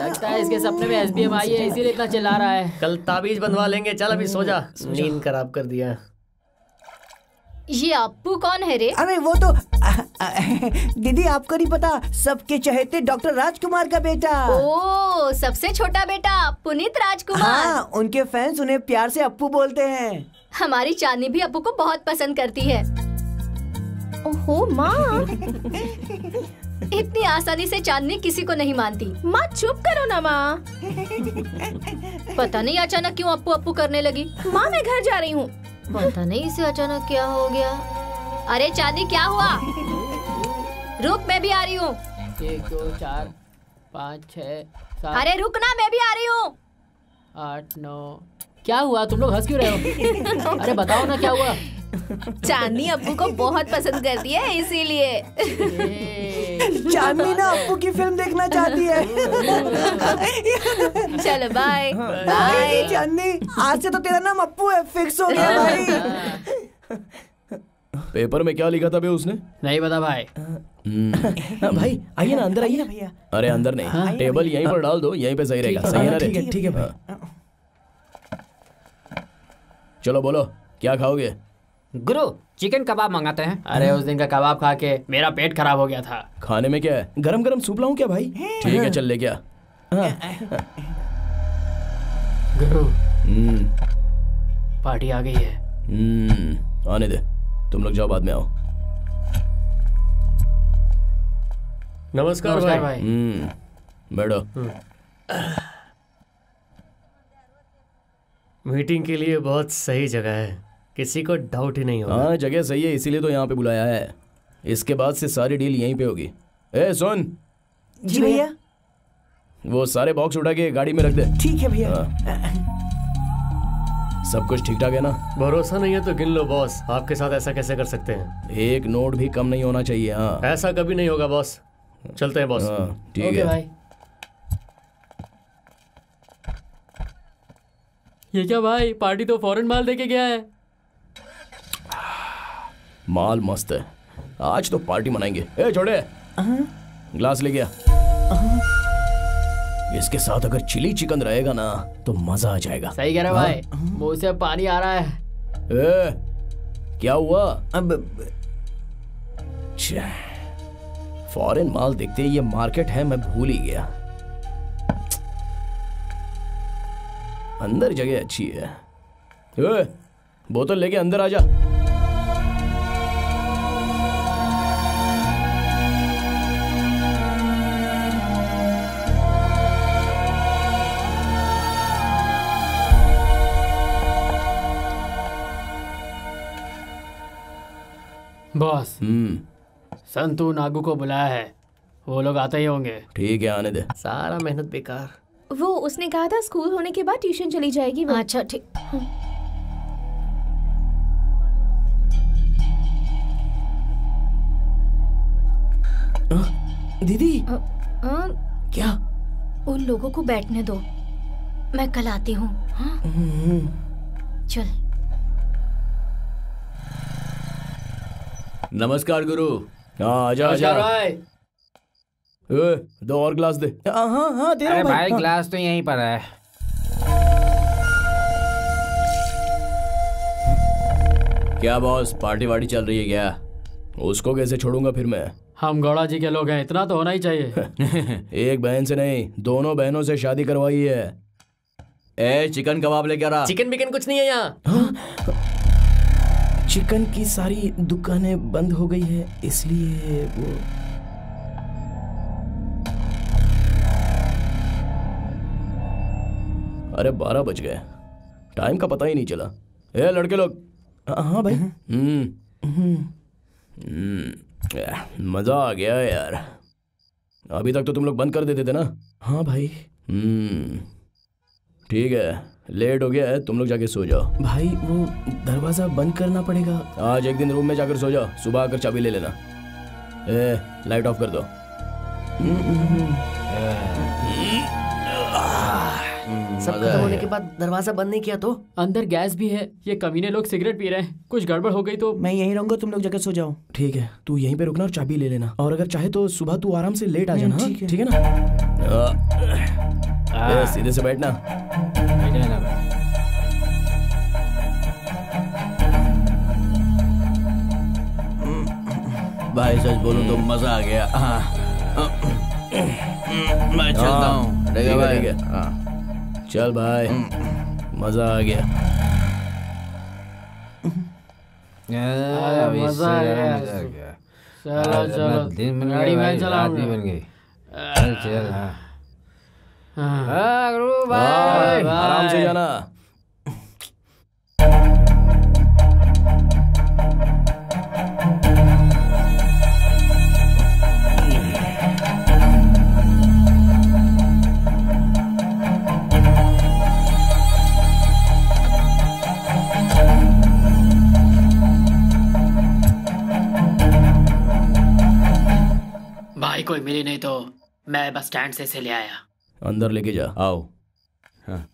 लगता है इसके सपने में एसबीएम आई है, इसीलिए इतना चिल्ला रहा है। कल ताबीज बनवा लेंगे, चल अभी सो जा, नींद खराब कर दिया। ये अप्पू कौन है रे? अरे वो तो आ, आ, दीदी आपको नहीं पता, सबके चहेते डॉक्टर राजकुमार का बेटा। ओ, सबसे छोटा बेटा पुनीत राजकुमार। हाँ, उनके फैंस उन्हें प्यार से अप्पू बोलते हैं। हमारी चांदनी भी अप्पू को बहुत पसंद करती है। ओहो माँ, इतनी आसानी से चांदनी किसी को नहीं मानती। माँ चुप करो ना माँ। पता नहीं अचानक क्यों अप्पू अप्पू करने लगी। माँ मैं घर जा रही हूँ। पता नहीं इसे अचानक क्या हो गया। अरे चांदनी क्या हुआ? रुक, मैं भी आ रही हूँ। एक दो चार पाँच छह। अरे रुक ना, मैं भी आ रही हूँ। आठ नौ। क्या हुआ, तुम लोग हंस क्यों रहे हो? अरे बताओ ना क्या हुआ। चांदनी अप्पू को बहुत पसंद करती है, इसीलिए। चांदनी ना अप्पू की फिल्म देखना चाहती है। चलो बाय बाय। चांदनी, आज से तो तेरा नाम अप्पू है, फिक्स हो गया भाई। पेपर में क्या लिखा था बे उसने? नहीं पता भाई। भाई आइए ना, अंदर आइए भैया। अरे अंदर नहीं, टेबल यहीं पर डाल दो, यहीं पे सही रहेगा। सही है ना? ठीक है भाई। चलो बोलो क्या खाओगे? गुरु चिकन कबाब मंगाते हैं। अरे उस दिन का कबाब खा के मेरा पेट खराब हो गया था। खाने में क्या है, गरम गरम सूप लाऊं क्या भाई? ठीक है चल ले क्या। गुरु पार्टी आ गई है। आने दे, तुम लोग जाओ बाद में आओ। नमस्कार, नमस्कार भाई, भाई। बैठो। मीटिंग के लिए बहुत सही जगह है, किसी को डाउट ही नहीं होगा। हाँ जगह सही है इसीलिए तो यहाँ पे बुलाया है, इसके बाद से सारी डील यहीं पे होगी। ए सोन। जी भैया। वो सारे बॉक्स उठा के गाड़ी में रख दे। ठीक है भैया। सब कुछ ठीक ठाक है ना? भरोसा नहीं है तो गिन लो बॉस, आपके साथ ऐसा कैसे कर सकते हैं? एक नोट भी कम नहीं होना चाहिए। हाँ ऐसा कभी नहीं होगा बॉस, चलते हैं बॉस। ठीक है भाई। ये क्या भाई, पार्टी तो फॉरेन माल देके गया है। माल मस्त है, आज तो पार्टी मनाएंगे। ए छोड़े, ग्लास ले गया। इसके साथ अगर चिली चिकन रहेगा ना तो मजा आ जाएगा। सही कह रहा भाई, मुंह से पानी आ रहा है। ए, क्या हुआ? अब फॉरेन माल देखते ये मार्केट है मैं भूल ही गया। अंदर जगह अच्छी है। ए, बोतल लेके अंदर आजा। बॉस संतू नागू को बुलाया है, वो लोग आते ही होंगे। ठीक है आने दे, सारा मेहनत बेकार। वो उसने कहा था स्कूल होने के बाद ट्यूशन चली जाएगी वो। अच्छा ठीक। दीदी आ, आ, क्या उन लोगों को बैठने दो, मैं कल आती हूँ। चल। नमस्कार गुरु। हाँ आजा आजा। ए, दो और ग्लास दे। हाँ हाँ दे। अरे भाई ग्लास तो यहीं पर है। क्या बॉस पार्टी वार्टी चल रही है क्या? उसको कैसे छोड़ूंगा फिर मैं? हम गौड़ा जी के लोग हैं, इतना तो होना ही चाहिए। एक बहन से नहीं, दोनों बहनों से शादी करवाई है। ए चिकन कबाब लेके आ रहा। चिकन बिकन कुछ नहीं है यहाँ। चिकन की सारी दुकानें बंद हो गई है इसलिए वो। अरे बारह बज गए, टाइम का पता ही नहीं चला। ए लड़के लोग। हाँ भाई। हम्म मजा आ गया यार, अभी तक तो तुम लोग बंद कर देते थे ना। हाँ भाई। हम्म ठीक है लेट हो गया है, तुम लोग जाके सो जाओ। भाई वो दरवाजा बंद करना पड़ेगा। आज एक दिन रूम में जाकर सो जाओ, सुबह आकर चाबी ले लेना। ए लाइट ऑफ कर दो। सब खत्म होने के बाद दरवाजा बंद नहीं किया तो? अंदर गैस भी है, ये कमीने लोग सिगरेट पी रहे हैं, कुछ गड़बड़ हो गई तो। मैं यहीं रहूंगा, तुम लोग जाकर सो जाओ। ठीक है तू यहीं पे रुकना और चाबी ले लेना, और अगर चाहे तो सुबह तू आराम से लेट आ जाना। ठीक है, ठीक है ना? सीधे से बैठना। भाई सच बोलूं तो मजा आ गया। मैं चलता हूँ। चल भाई मजा आ गया। मजा आ गया। चलो चलो दिन में गाड़ी में चला आदमी बन गई। चल चल। हाँ गुरु भाई आराम से जाना। कोई मिली नहीं तो मैं बस स्टैंड से से ले आया। अंदर लेके जा। आओ। हाँ।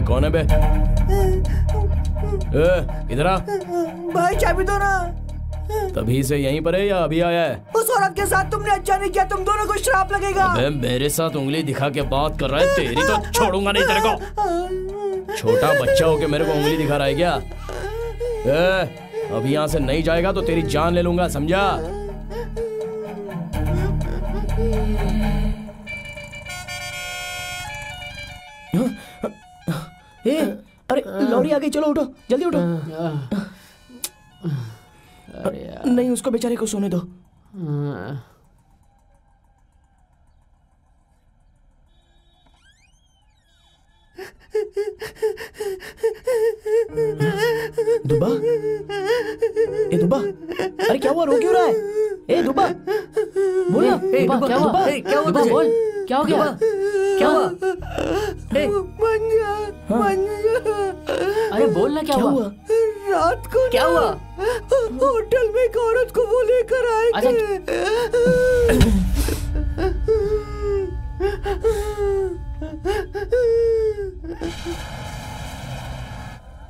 बे कौन है बे? इधर आ भाई, चाबी दो ना। तभी से यहीं पर है या अभी आया है? उस औरत के साथ तुमने अच्छा नहीं किया, तुम दोनों को श्राप लगेगा। अबे मेरे साथ उंगली दिखा के बात कर रहा है, तेरी तो छोड़ूंगा नहीं तेरे को। छोटा बच्चा होके मेरे को उंगली दिखा रहा है क्या? ए, अभी यहाँ से नहीं जाएगा तो तेरी जान ले लूंगा, समझा? ए, अरे लॉरी आ गई, चलो उठो, जल्दी उठो। नहीं, उसको बेचारे को सोने दो। दुबा, ए दुबा, अरे क्या हुआ, रो क्यों रहा है? ए दुबा, बोल ना, क्या हुआ? क्या हुआ? बोल, क्या हो गया? क्या हुआ? अरे बोल ना, क्या हुआ? रात को क्या हुआ? होटल में एक औरत को वो लेकर आए थे।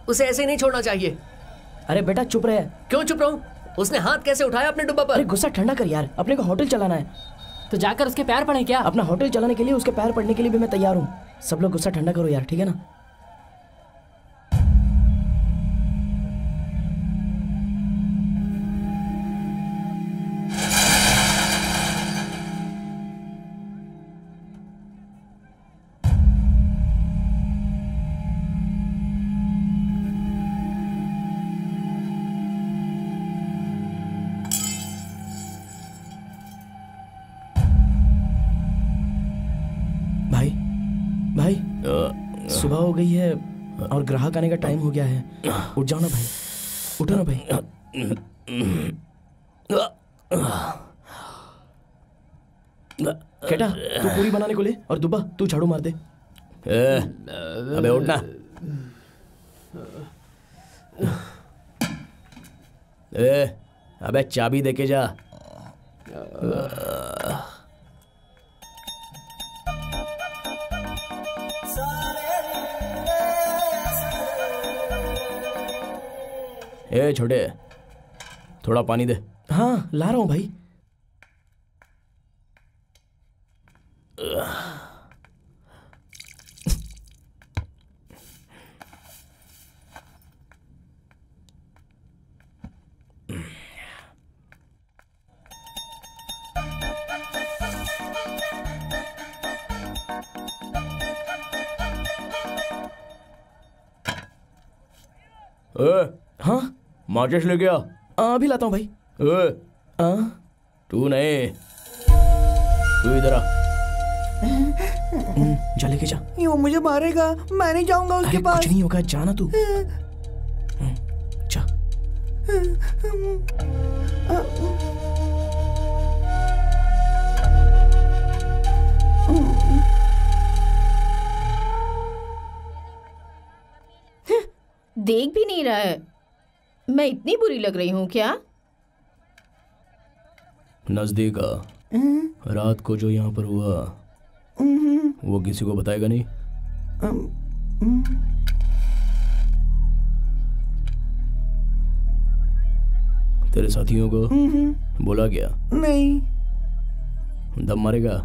उसे ऐसे ही नहीं छोड़ना चाहिए। अरे बेटा चुप रहे। क्यों चुप रहूं? उसने हाथ कैसे उठाया अपने डब्बा पर? अरे गुस्सा ठंडा कर यार, अपने को होटल चलाना है तो जाकर उसके पैर पड़े क्या? अपना होटल चलाने के लिए उसके पैर पड़ने के लिए भी मैं तैयार हूँ। सब लोग गुस्सा ठंडा करो यार, ठीक है ना? सुबह हो गई है और ग्राहक आने का टाइम हो गया है। उठ जाओ ना भाई, उठो ना भाई। केटा तू पूरी बनाने को ले और दुबा तू झाड़ू मार दे। ए, अबे उठ ना। ए, अबे चाबी देके जा। ए छोटे, थोड़ा पानी दे। हाँ ला रहा हूँ भाई। ए, हाँ माचिस ले गया, अभी लाता हूँ भाई। तू नहीं, तू इधर आ, जा लेके जा। नहीं वो मुझे मारेगा, मैं नहीं जाऊंगा उसके पास। कुछ नहीं होगा, जा ना तू, जा। देख भी नहीं रहा है, मैं इतनी बुरी लग रही हूँ क्या? नजदीक आ, रात को जो यहाँ पर हुआ वो किसी को बताएगा नहीं। तेरे साथियों को बोला गया? नहीं। दम मारेगा?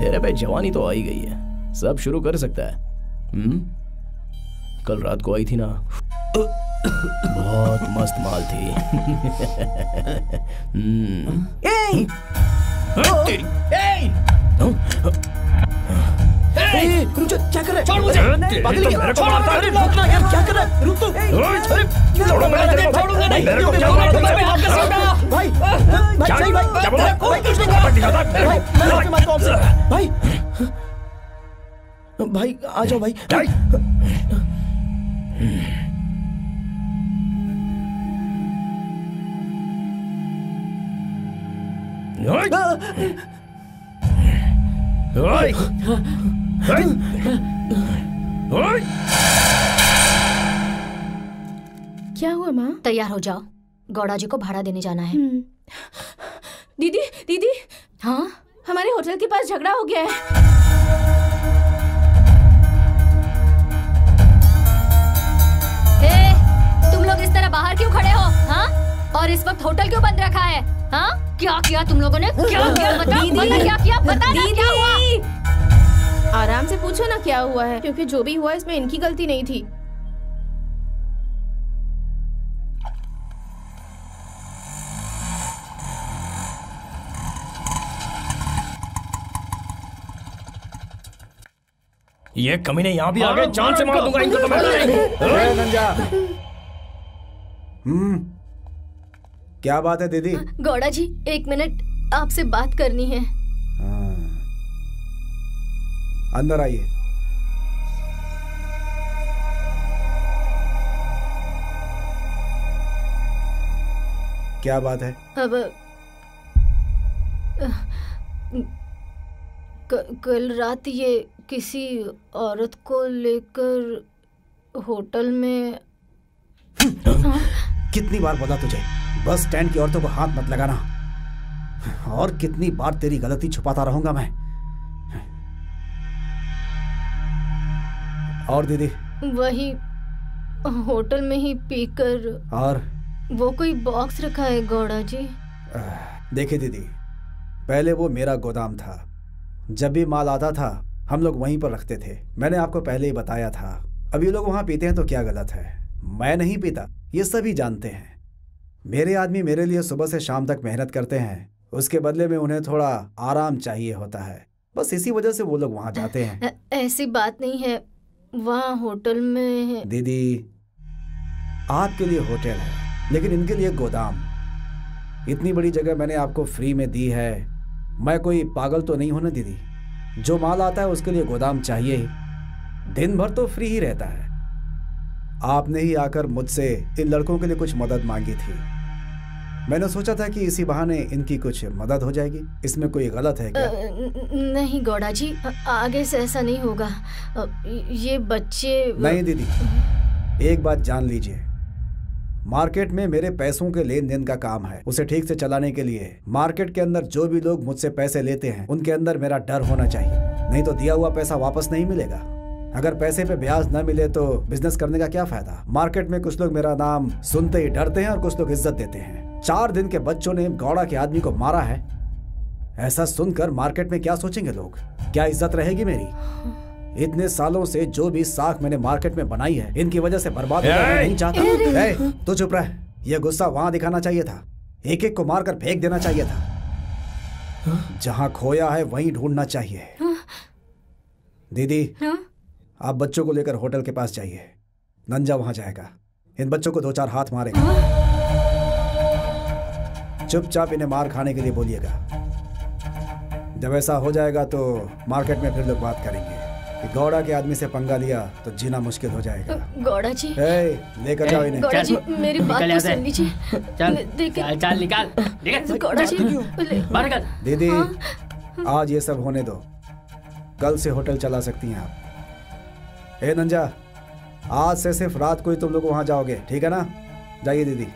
तेरे पे जवानी तो आई गई है, सब शुरू कर सकता है। हम्म, कल रात को आई थी ना, बहुत मस्त माल थी। एए! एए! एए! एए! क्या कर रहे? छोड़ मुझे! भाई भाई आ जाओ भाई। क्या हुआ माँ? तैयार हो जाओ, गौड़ा जी को भाड़ा देने जाना है। दीदी दीदी हाँ, हमारे होटल के पास झगड़ा हो गया है। ए, तुम लोग इस तरह बाहर क्यों खड़े हो हाँ? और इस वक्त होटल क्यों बंद रखा है हाँ? क्या किया तुम लोगों ने? क्या किया बता, बता क्या किया बता ना क्या हुआ? आराम से पूछो ना क्या हुआ है, क्योंकि जो भी हुआ इसमें इनकी गलती नहीं थी। ये कमीने यहाँ भी आ गए, जान से मार दूंगा इनको तो मैं। नंजा। हम्म। क्या बात है दीदी? गौड़ा जी एक मिनट, आपसे बात करनी है। हाँ। अंदर आइए। क्या बात है? अब कल रात ये किसी औरत को लेकर होटल में। कितनी बार बोला तुझे बस स्टैंड की औरतों को हाथ मत लगाना, और कितनी बार तेरी गलती छुपाता रहूंगा मैं। और दीदी वही होटल में ही पीकर। और वो कोई बॉक्स रखा है गौड़ा जी। देखिए दीदी, पहले वो मेरा गोदाम था, जब भी माल आता था हम लोग वहीं पर रखते थे। मैंने आपको पहले ही बताया था। अब ये लोग वहाँ पीते हैं तो क्या गलत है? मैं नहीं पीता, ये सभी जानते हैं। मेरे आदमी मेरे लिए सुबह से शाम तक मेहनत करते हैं, उसके बदले में उन्हें थोड़ा आराम चाहिए होता है, बस इसी वजह से वो लोग वहाँ जाते हैं। ऐसी बात नहीं है, वहाँ होटल में। दीदी आपके लिए होटल है लेकिन इनके लिए गोदाम। इतनी बड़ी जगह मैंने आपको फ्री में दी है, मैं कोई पागल तो नहीं हूँ ना दीदी। जो माल आता है उसके लिए गोदाम चाहिए ही, दिन भर तो फ्री ही रहता है। आपने ही आकर मुझसे इन लड़कों के लिए कुछ मदद मांगी थी, मैंने सोचा था कि इसी बहाने इनकी कुछ मदद हो जाएगी। इसमें कोई गलत है क्या? नहीं गौड़ा जी, आगे से ऐसा नहीं होगा। ये बच्चे। नहीं दीदी, एक बात जान लीजिए, मार्केट में मेरे पैसों के लेन देन का काम है, उसे ठीक से चलाने के लिए मार्केट के अंदर जो भी लोग मुझसे पैसे लेते हैं उनके अंदर मेरा डर होना चाहिए, नहीं तो दिया हुआ पैसा वापस नहीं मिलेगा। अगर पैसे पे ब्याज न मिले तो बिजनेस करने का क्या फायदा? मार्केट में कुछ लोग मेरा नाम सुनते ही डरते हैं और कुछ लोग इज्जत देते हैं। चार दिन के बच्चों ने गौड़ा के आदमी को मारा है, ऐसा सुनकर मार्केट में क्या सोचेंगे लोग? क्या इज्जत रहेगी मेरी? इतने सालों से जो भी साख मैंने मार्केट में बनाई है इनकी वजह से बर्बाद हो जाना नहीं चाहता। ए, तो चुप रह, यह गुस्सा वहां दिखाना चाहिए था, एक एक को मारकर फेंक देना चाहिए था। जहां खोया है वहीं ढूंढना चाहिए। दीदी आप बच्चों को लेकर होटल के पास जाइए, नंजा वहां जाएगा, इन बच्चों को दो चार हाथ मारेगा। चुपचाप इन्हें मार खाने के लिए बोलिएगा, जब ऐसा हो जाएगा तो मार्केट में फिर लोग बात करेंगे। गौड़ा के आदमी से पंगा लिया तो जीना मुश्किल हो जाएगा। गौड़ा जी लेकर जाओ इन्हें। गौड़ा जी मेरी बात तो सुन लीजिए। चल चल चल निकाल। गौड़ा जी बाहर निकाल। दीदी आज ये सब होने दो, कल से होटल चला सकती हैं आप। ए नंजा, आज से सिर्फ रात को ही तुम लोग वहाँ जाओगे, ठीक है ना? जाइए दीदी।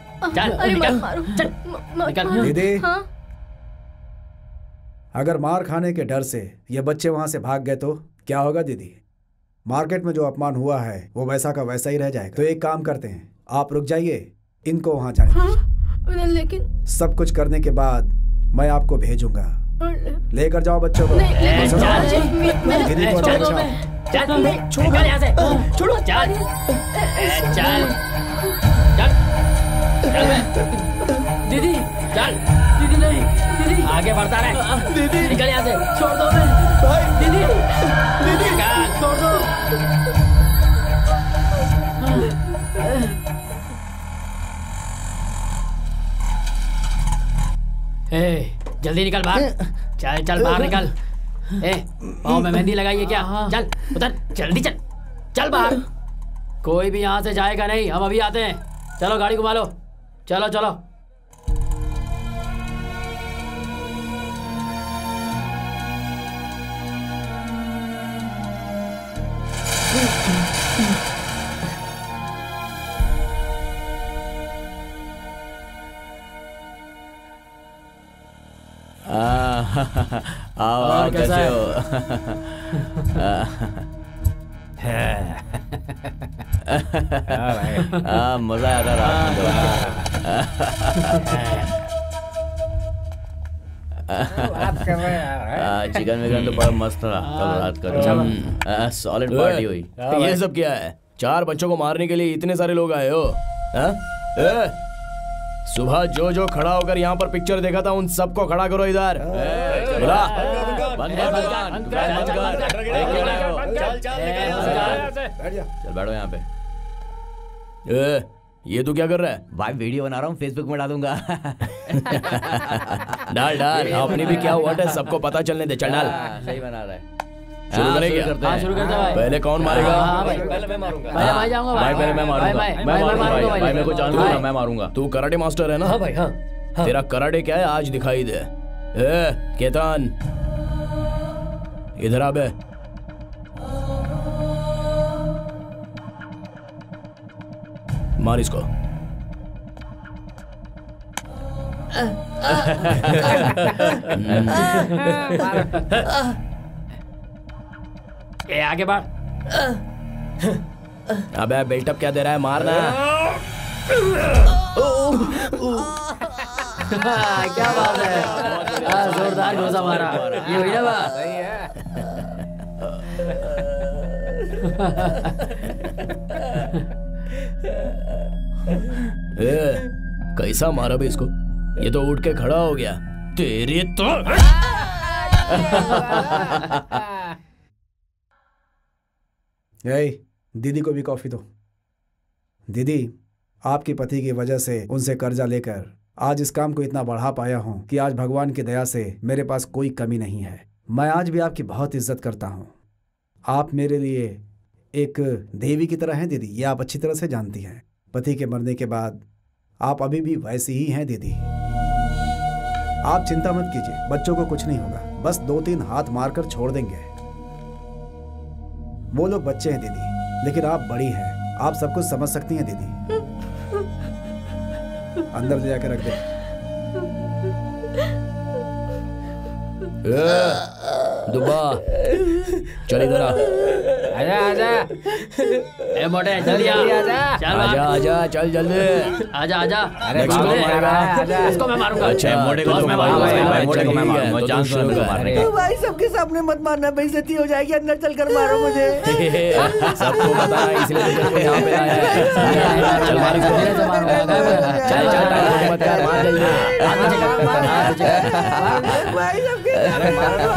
दीदी अगर मार खाने के डर से ये बच्चे वहाँ से भाग गए तो क्या होगा दीदी? मार्केट में जो अपमान हुआ है वो वैसा का वैसा ही रह जाएगा। तो एक काम करते हैं, आप रुक जाइए, इनको वहाँ जाने दीजिए। लेकिन सब कुछ करने के बाद मैं आपको भेजूंगा, लेकर जाओ बच्चों को। दीदी दीदी नहीं, आगे बढ़ता रहे। दीदी निकल यहाँ से, छोड़ दो मैं। दीदी दीदी छोड़ दो। ए जल्दी निकल बाहर, चल चल बाहर निकल। ए पाँव में मेहंदी लगाइए क्या? चल उधर, जल्दी चल चल बाहर। कोई भी यहाँ से जाएगा नहीं, हम अभी आते हैं। चलो गाड़ी घुमा लो, चलो चलो। हाँ, कैसा है? हाँ मजा आ रहा। चिकन विकन तो बड़ा मस्त रहा कल रात का, सॉलिड पार्टी हुई। ये सब क्या है? चार बच्चों को मारने के लिए इतने सारे लोग आए हो? सुबह जो जो खड़ा होकर यहाँ पर पिक्चर देखा था उन सबको खड़ा करो इधर। चल बैठो यहाँ पे। ये तू क्या कर रहा है भाई? वीडियो बना रहा हूँ, फेसबुक में डालूंगा। डाल डाल अपने भी क्या हुआ है सबको पता चलने दे। चल डाल, सही बना रहा है। शुरू करें क्या? पहले कौन मारेगा? पहले मैं मारूंगा। भाई पहले मैं मारूंगा। मैं मारूंगा भाई, मेरे को जान दो ना, मैं मारूंगा। तू कराटे मास्टर है ना? हाँ भाई हाँ। तेरा कराटे क्या है आज दिखाई दे। ए केतन इधर आ बे। मार इसको। ए आगे बढ़। अबे बिल्टअप क्या दे रहा है? मारना। क्या बात है, जोरदार घोसा मारा। ये हुई ना बात? सही है। ए, कैसा मारा बे इसको? ये तो उठ के खड़ा हो गया। तेरे तो दीदी को भी कॉफी दो। दीदी, आपके पति की वजह से उनसे कर्जा लेकर आज इस काम को इतना बढ़ा पाया हूं कि आज भगवान की दया से मेरे पास कोई कमी नहीं है। मैं आज भी आपकी बहुत इज्जत करता हूं। आप मेरे लिए एक देवी की तरह हैं दीदी, ये आप अच्छी तरह से जानती हैं। पति के मरने के बाद आप अभी भी वैसी ही हैं दीदी। आप चिंता मत कीजिए, बच्चों को कुछ नहीं होगा, बस दो तीन हाथ मारकर छोड़ देंगे। वो लोग बच्चे हैं दीदी, लेकिन आप बड़ी हैं, आप सब कुछ समझ सकती हैं दीदी। अंदर ले जाकर रख दे। दुबा चल इधर आ। आजा आजा ए मोटे, जल्दी आजा। आजा आजा चल जल्दी। आजा आजा अरे मारेगा, इसको मैं मारूंगा। अच्छा मोटे को मैं मारूंगा, मोटे को मैं मारूंगा। चांस है मेरे को मारने का। भाई सबके सामने मत मारना, बेइज्जती हो जाएगी। अंदर चलकर मारो मुझे। सबको पता है इसलिए तुमको यहां पे लाया है। चल मार इसको, मारूंगा। चल चल मत यार, मार जल्दी। आजा भाई सबके सामने मारो।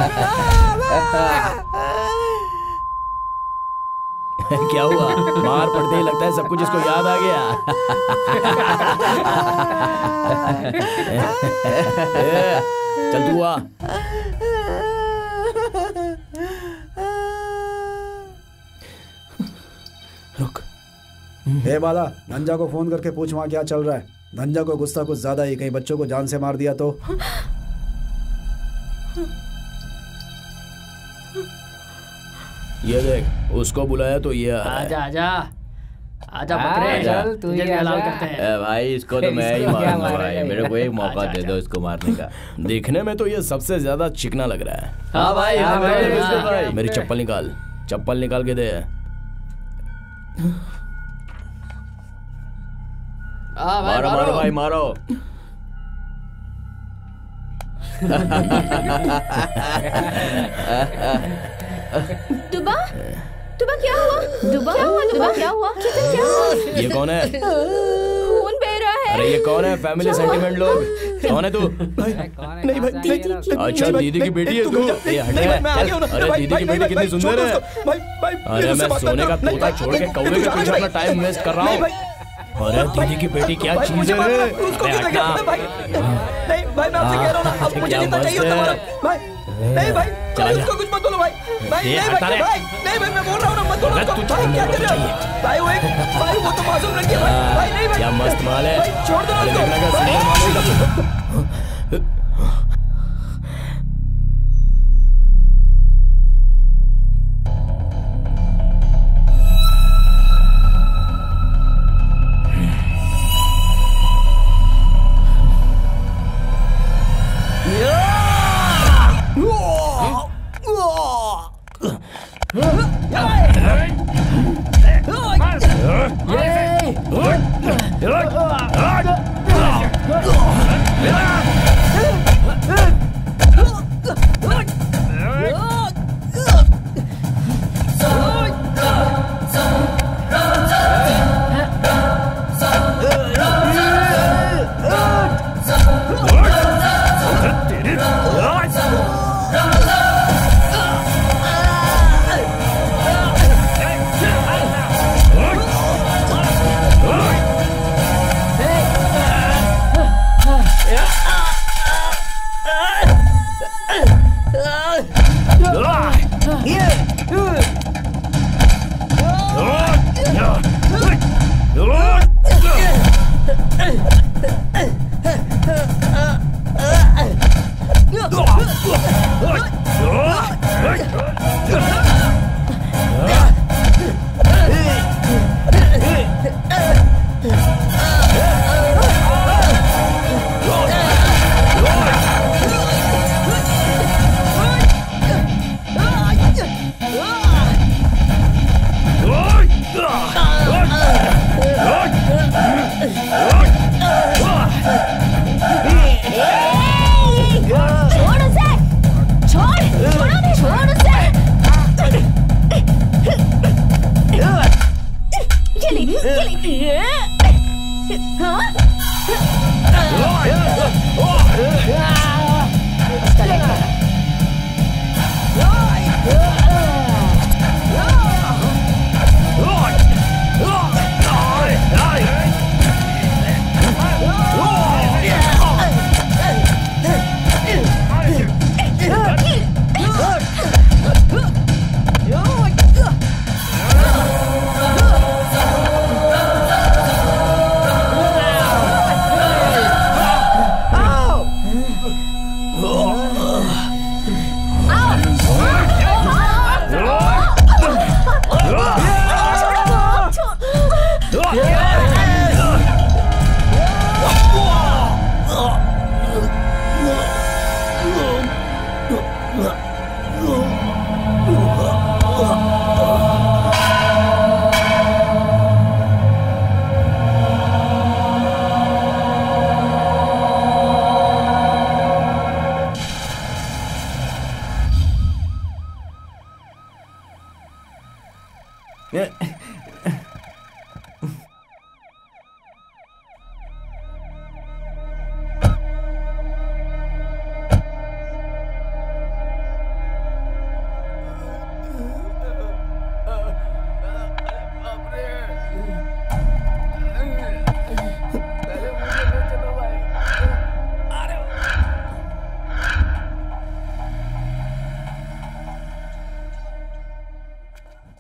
क्या हुआ? मार पड़ते ही लगता है सब कुछ इसको याद आ गया। चल तू आ। रुक। हे बाला, धंजा को फोन करके पूछ वहां क्या चल रहा है। धंजा को गुस्सा कुछ ज्यादा ही, कहीं बच्चों को जान से मार दिया तो। ये देख, उसको बुलाया तो ये आजा आजा आजा बकरे, तू ये अलाउ करते हैं। ए भाई, इसको तो मैं ही मारूंगा भाई। मेरे को एक मौका दे दो इसको मारने का। देखने में तो ये सबसे ज्यादा चिकना लग रहा है। हाँ भाई हाँ भाई। मेरी चप्पल निकाल, चप्पल निकाल के दे। मारो मारो भाई मारो। दुबा, दुबा क्या हुआ? दुबा क्या हुआ? दुबा क्या हुआ? किधर क्या हुआ? ये कौन है? खून बह रहा है। अरे ये कौन है? फैमिली सेंटीमेंट लोग। कौन है तू? नहीं भाई। अच्छा दीदी की बेटी है तू? अरे दीदी की बेटी कितनी सुंदर है। अरे मैं सोने का तोता छोड़ के कौवे के पीछे अपना टाइम वेस्ट कर रहा हूँ। अरे दीदी की बेटी क्या चीज है। नहीं भाई, मैं आपसे कह रहा हूं ना, अब मुझे नहीं चाहिए तुम्हारा भाई। नहीं भाई, उसको कुछ मत बोलो भाई। भाई नहीं भाई, नहीं भाई, मैं बोल रहा हूं ना, मत बोलो उसको। भाई क्या कर रहे हो भाई? वो एक भाई, वो तो मासूम लड़की है भाई। भाई नहीं भाई, क्या मस्त माल है, छोड़ दो उसको।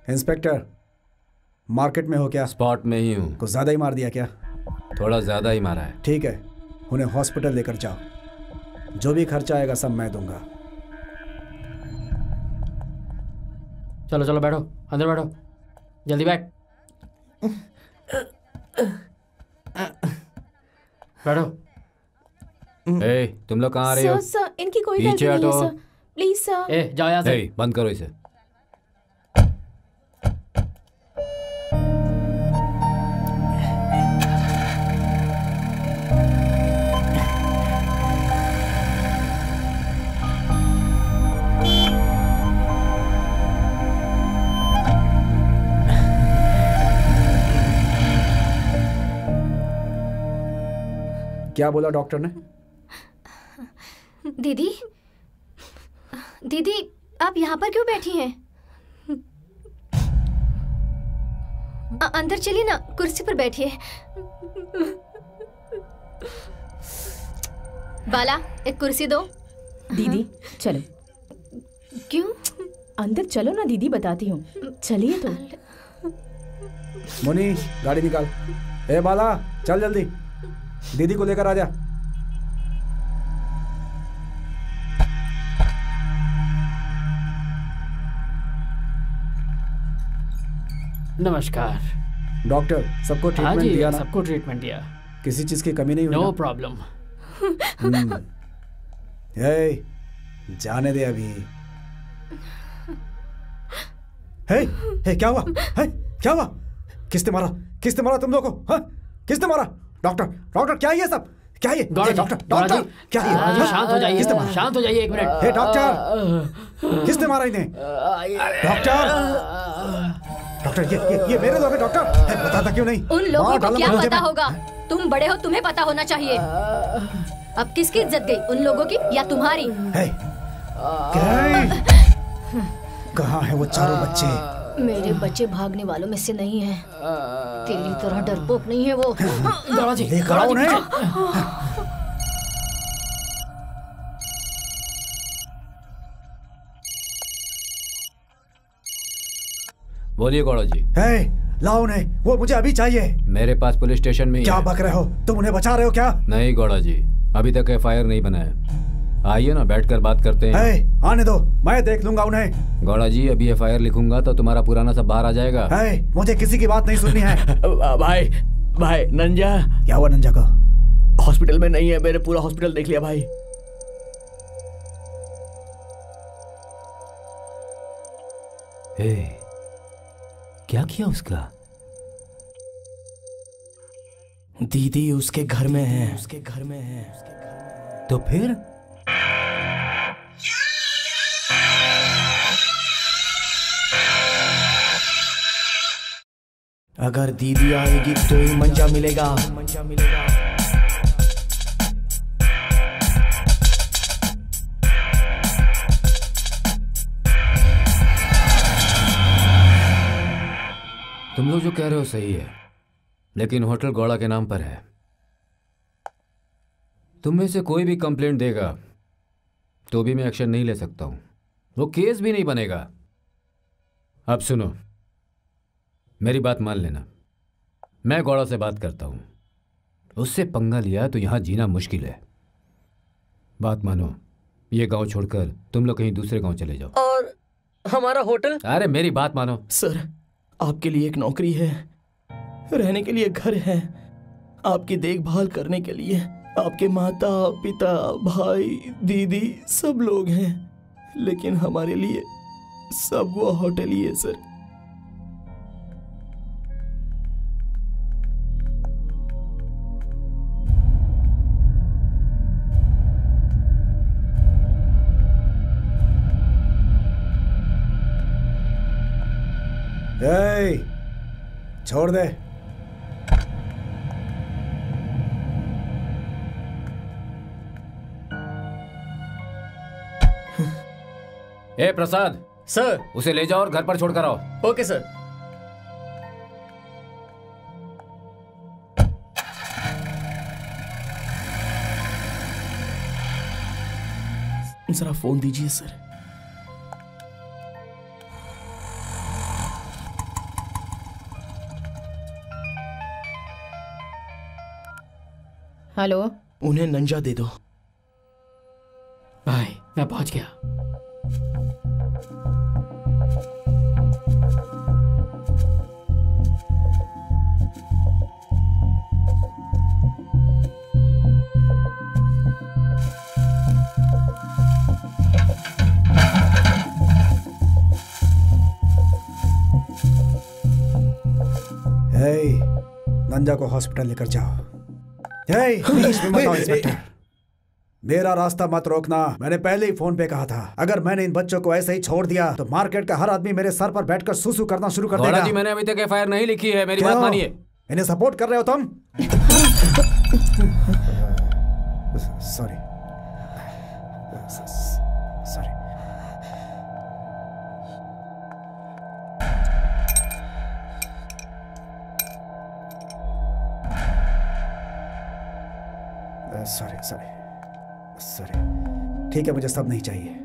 इंस्पेक्टर, मार्केट में हो क्या? स्पॉट में ही हूँ। कुछ ज्यादा ही मार दिया क्या? थोड़ा ज्यादा ही मारा है। ठीक है, उन्हें हॉस्पिटल लेकर जाओ। जो भी खर्चा आएगा सब मैं दूंगा। चलो चलो बैठो, अंदर बैठो, जल्दी बैठ, बैठो। ए, तुम लोग कहाँ आ रहे हो? सर, इनकी कोई गलती नहीं है सर, प्लीज सर। ए, जाओ यहाँ से। बंद करो इसे। क्या बोला डॉक्टर ने? दीदी, दीदी आप यहाँ पर क्यों बैठी हैं? अ, अंदर चलिए ना, कुर्सी पर बैठिए। बाला, एक कुर्सी दो। दीदी चलो। क्यों? अंदर चलो ना दीदी, बताती हूँ। चलिए तो। मुनी, गाड़ी निकाल। ए बाला, चल जल्दी, दीदी को लेकर आ जा। नमस्कार डॉक्टर, सबको ट्रीटमेंट दिया ना? सबको ट्रीटमेंट दिया, किसी चीज की कमी नहीं हुई? No problem. हे, जाने दे अभी। हे, हे, क्या हुआ? हे, क्या हुआ? किसने मारा? किसने मारा तुम लोगों को? किसने मारा? डॉक्टर, डॉक्टर क्या ये सब? क्या ये? डॉक्टर, डॉक्टर क्या ये? शांत हो जाइए, शांत हो जाइए, एक मिनट। हे डॉक्टर, किसने मारा इन्हें? डॉक्टर, डॉक्टर ये ये ये मेरे लोग हैं डॉक्टर। बताता क्यों नहीं? उन लोगों को क्या पता होगा? तुम बड़े हो, तुम्हें पता होना चाहिए। अब किसकी इज्जत गई, उन लोगों की या तुम्हारी? कहाँ है वो चारों बच्चे? मेरे बच्चे भागने वालों में से नहीं है, तेरी तरह डरपोक नहीं है वो। गौड़ा जी, गौड़ा जी। बोलिए गौड़ा जी। हे, लाओ नहीं, वो मुझे अभी चाहिए। मेरे पास पुलिस स्टेशन में। क्या बक रहे हो तुम? उन्हें बचा रहे हो क्या? नहीं गौड़ा जी, अभी तक एफ आई आर नहीं बना है। आइए ना, बैठकर बात करते हैं। है, आने दो, मैं देख लूंगा उन्हें। गौड़ा जी, अभी एफ आई आर लिखूंगा तो तुम्हारा पुराना सब बाहर आ जाएगा। है, मुझे किसी की बात नहीं सुननी है। भाई, भाई नंजा। क्या हुआ नंजा को? हॉस्पिटल में नहीं है, मेरे पूरा हॉस्पिटल देख लिया भाई। हे, क्या किया उसका? दीदी उसके घर में है, उसके घर में है। तो फिर अगर दीदी आएगी तो ही मंजा मिलेगा। मंजा मिलेगा। तुम लोग जो कह रहे हो सही है, लेकिन होटल गौड़ा के नाम पर है। तुम में से कोई भी कंप्लेंट देगा तो भी मैं एक्शन नहीं ले सकता हूं, वो केस भी नहीं बनेगा। अब सुनो, मेरी बात मान लेना, मैं गौड़ा से बात करता हूं, उससे पंगा लिया तो यहां जीना मुश्किल है। बात मानो, ये गांव छोड़कर तुम लोग कहीं दूसरे गांव चले जाओ। और हमारा होटल? अरे मेरी बात मानो। सर, आपके लिए एक नौकरी है, रहने के लिए घर है, आपकी देखभाल करने के लिए आपके माता पिता भाई दीदी सब लोग हैं, लेकिन हमारे लिए सब वो होटल ही है। सर ए, छोड़ दे। ए प्रसाद सर, उसे ले जाओ और घर पर छोड़कर आओ। Okay sir. जरा फोन दीजिए सर। हेलो। उन्हें नंजा दे दो। भाई मैं पहुंच गया। नंजा को हॉस्पिटल लेकर जाओ। बीच में मत आओ इंस्पेक्टर, मेरा रास्ता मत रोकना। मैंने पहले ही फोन पे कहा था, अगर मैंने इन बच्चों को ऐसे ही छोड़ दिया तो मार्केट का हर आदमी मेरे सर पर बैठकर सूसू करना शुरू कर देगा। जी, मैंने अभी तक एफ आई आर नहीं लिखी है, मेरी बात मानिए। इन्हें सपोर्ट कर रहे हो तुम? Sorry sorry. Sorry sorry sorry ठीक है, मुझे सब नहीं चाहिए।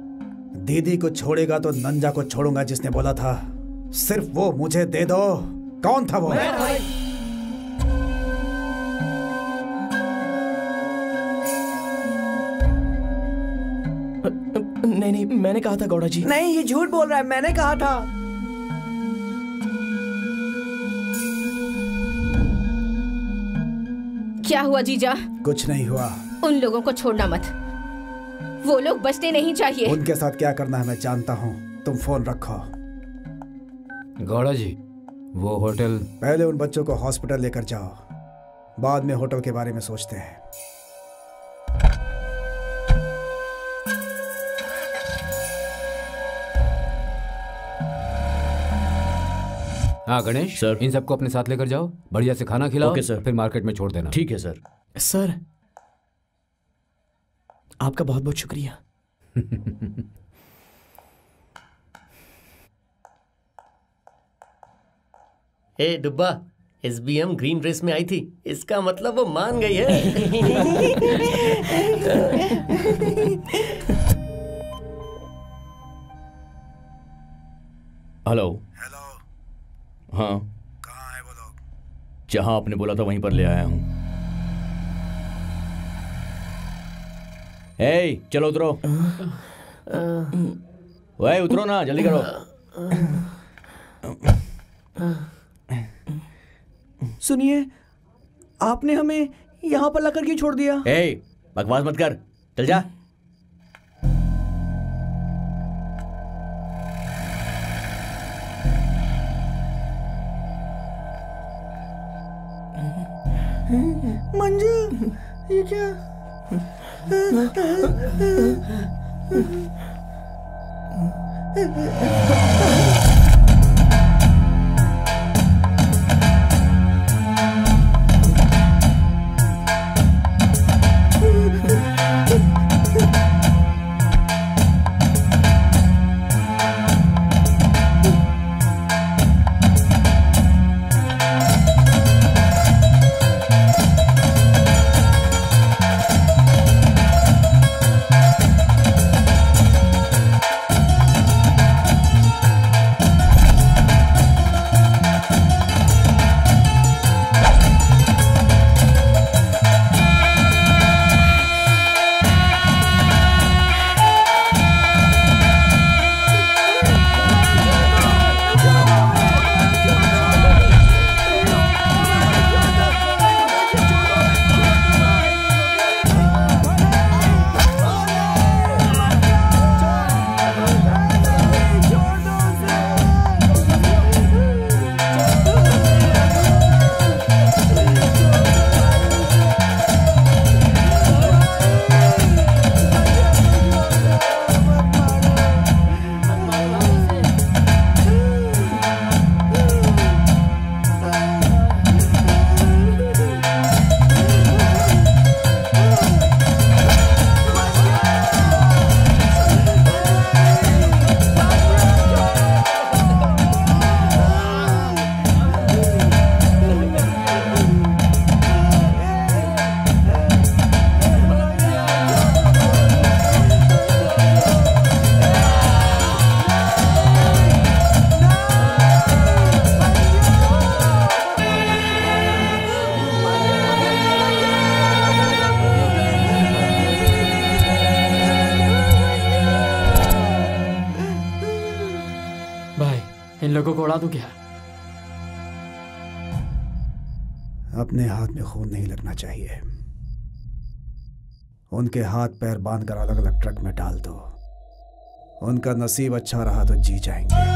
दीदी को छोड़ेगा तो नंजा को छोड़ूंगा, जिसने बोला था सिर्फ वो मुझे दे दो। कौन था वो? मैं भाई। नहीं नहीं, मैंने कहा था गौड़ा जी। नहीं, ये झूठ बोल रहा है, मैंने कहा था। क्या हुआ जीजा? कुछ नहीं हुआ। उन लोगों को छोड़ना मत, वो लोग बचने नहीं चाहिए। उनके साथ क्या करना है मैं जानता हूँ, तुम फोन रखो। गौड़ा जी, वो होटल। पहले उन बच्चों को हॉस्पिटल लेकर जाओ, बाद में होटल के बारे में सोचते हैं। हाँ गणेश सर, इन सबको अपने साथ लेकर जाओ, बढ़िया से खाना खिलाओ। ओके सर, फिर मार्केट में छोड़ देना। ठीक है सर। सर आपका बहुत बहुत शुक्रिया। हे डुब्बा, एस बी एम ग्रीन ड्रेस में आई थी, इसका मतलब वो मान गई है। हेलो। हेलो। हाँ, कहाँ है वो लोग? जहाँ आपने बोला था वहीं पर ले आया हूँ। ए, चलो उतरो। वही उतरो ना, जल्दी करो। सुनिए, आपने हमें यहाँ पर लाकर क्यों छोड़ दिया? ए, बकवास मत कर, चल जा। मंजू, ये क्या? को उड़ा दूं क्या? अपने हाथ में खून नहीं लगना चाहिए। उनके हाथ पैर बांधकर अलग अलग ट्रक में डाल दो। उनका नसीब अच्छा रहा तो जी जाएंगे।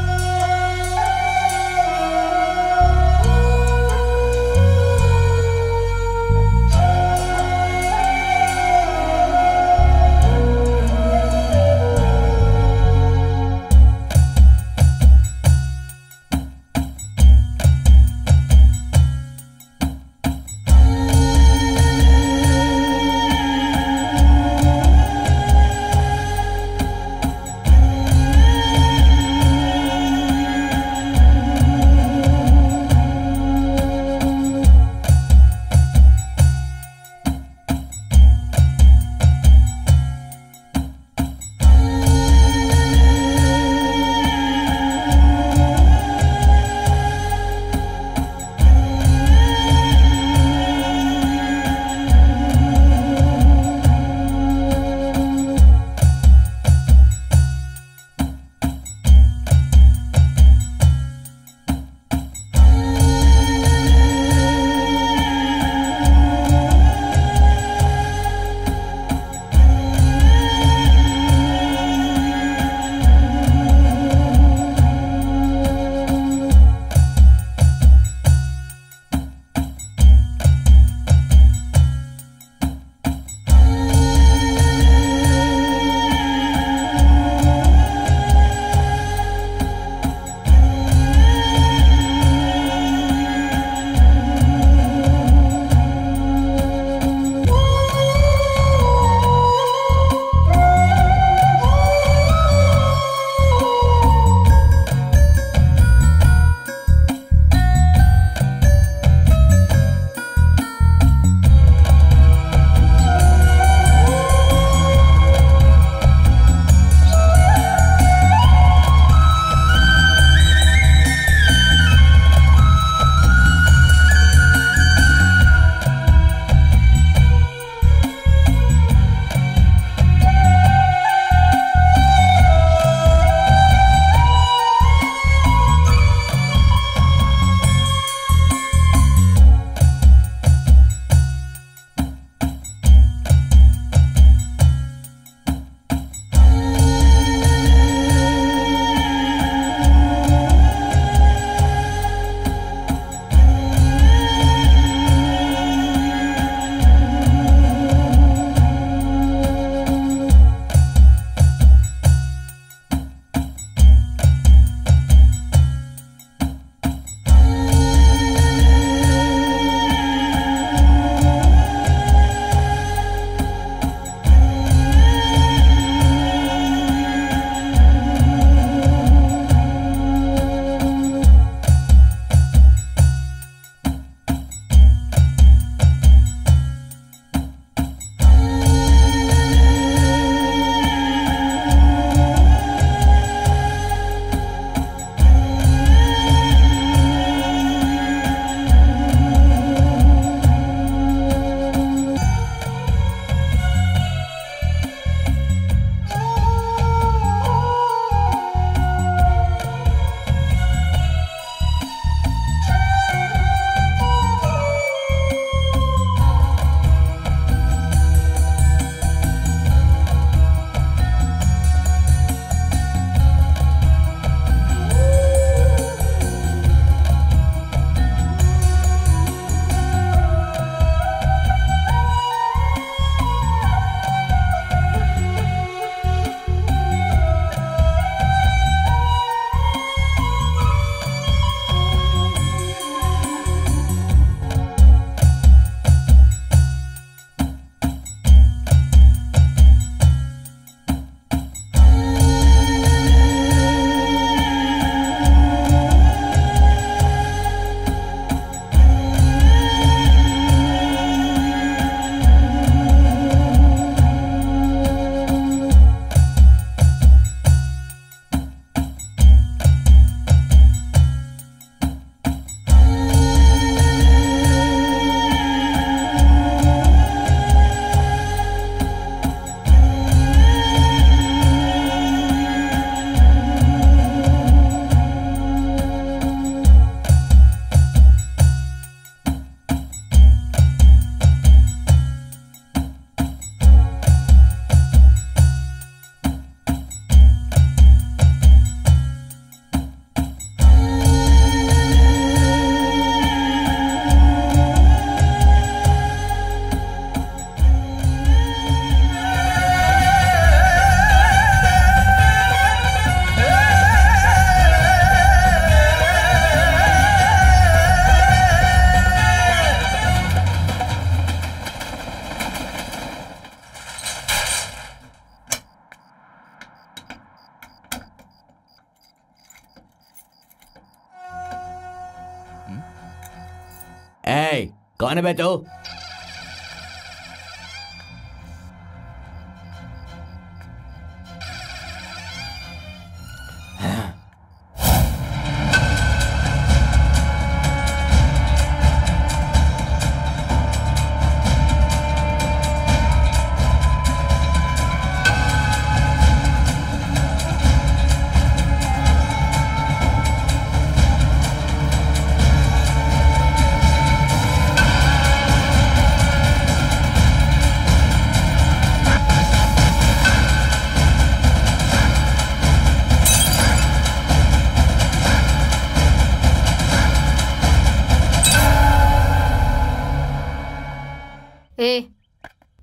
ऐ कौन है बे तू?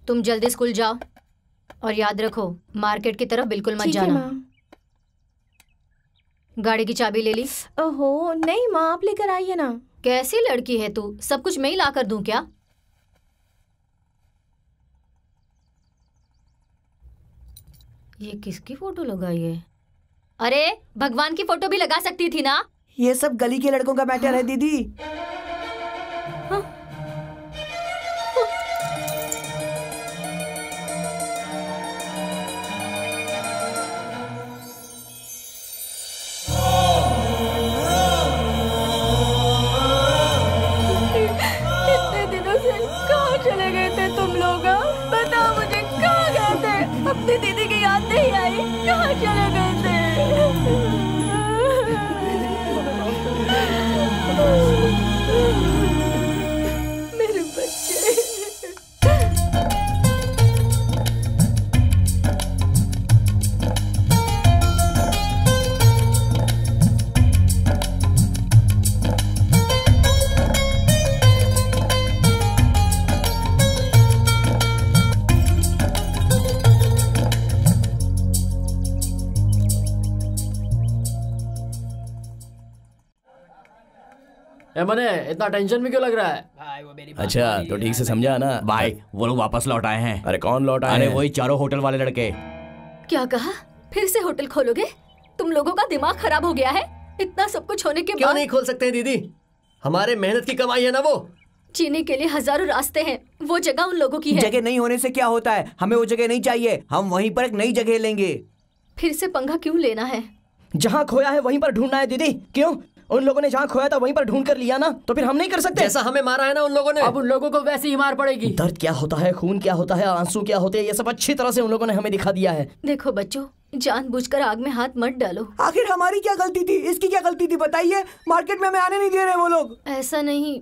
तुम जल्दी स्कूल जाओ और याद रखो मार्केट की तरफ बिल्कुल मत जाना। गाड़ी की चाबी ले ली? ओहो नहीं माँ, आप लेकर आइए ना। कैसी लड़की है तू, सब कुछ मैं ही ला कर दूं क्या? ये किसकी फोटो लगाई है? अरे भगवान की फोटो भी लगा सकती थी ना। ये सब गली के लड़कों का मैटर है दीदी। हाँ। दीदी की याद नहीं आई, कहाँ चले गए थे? मेरे बच्चे। मने इतना टेंशन में क्यों लग रहा है भाई? वो मेरी अच्छा तो ठीक से समझा ना भाई। वो लोग वापस लौट आए हैं। अरे कौन लौट आए? अरे वही चारों होटल वाले लड़के। क्या कहा, फिर से होटल खोलोगे? तुम लोगों का दिमाग खराब हो गया है। इतना सब कुछ होने के बाद क्यों नहीं खोल सकते दीदी? हमारे मेहनत की कमाई है ना। वो जीने के लिए हजारों रास्ते हैं, वो जगह उन लोगों की है। जगह नहीं होने से क्या होता है, हमें वो जगह नहीं चाहिए, हम वहीं पर एक नई जगह लेंगे। फिर से पंगा क्यों लेना है? जहाँ खोया है वहीं पर ढूंढना है दीदी। क्यों? उन लोगों ने जहाँ खोया था वहीं पर ढूंढ कर लिया ना, तो फिर हम नहीं कर सकते? जैसा हमें मारा है ना उन लोगों ने, अब उन लोगों को वैसे ही मार पड़ेगी। दर्द क्या होता है, खून क्या होता है, आंसू क्या होते हैं, ये सब अच्छी तरह से उन लोगों ने हमें दिखा दिया है। देखो बच्चों, जानबूझकर आग में हाथ मत डालो। आखिर हमारी क्या गलती थी, इसकी क्या गलती थी बताइए? मार्केट में हमें आने नहीं दे रहे वो लोग। ऐसा नहीं,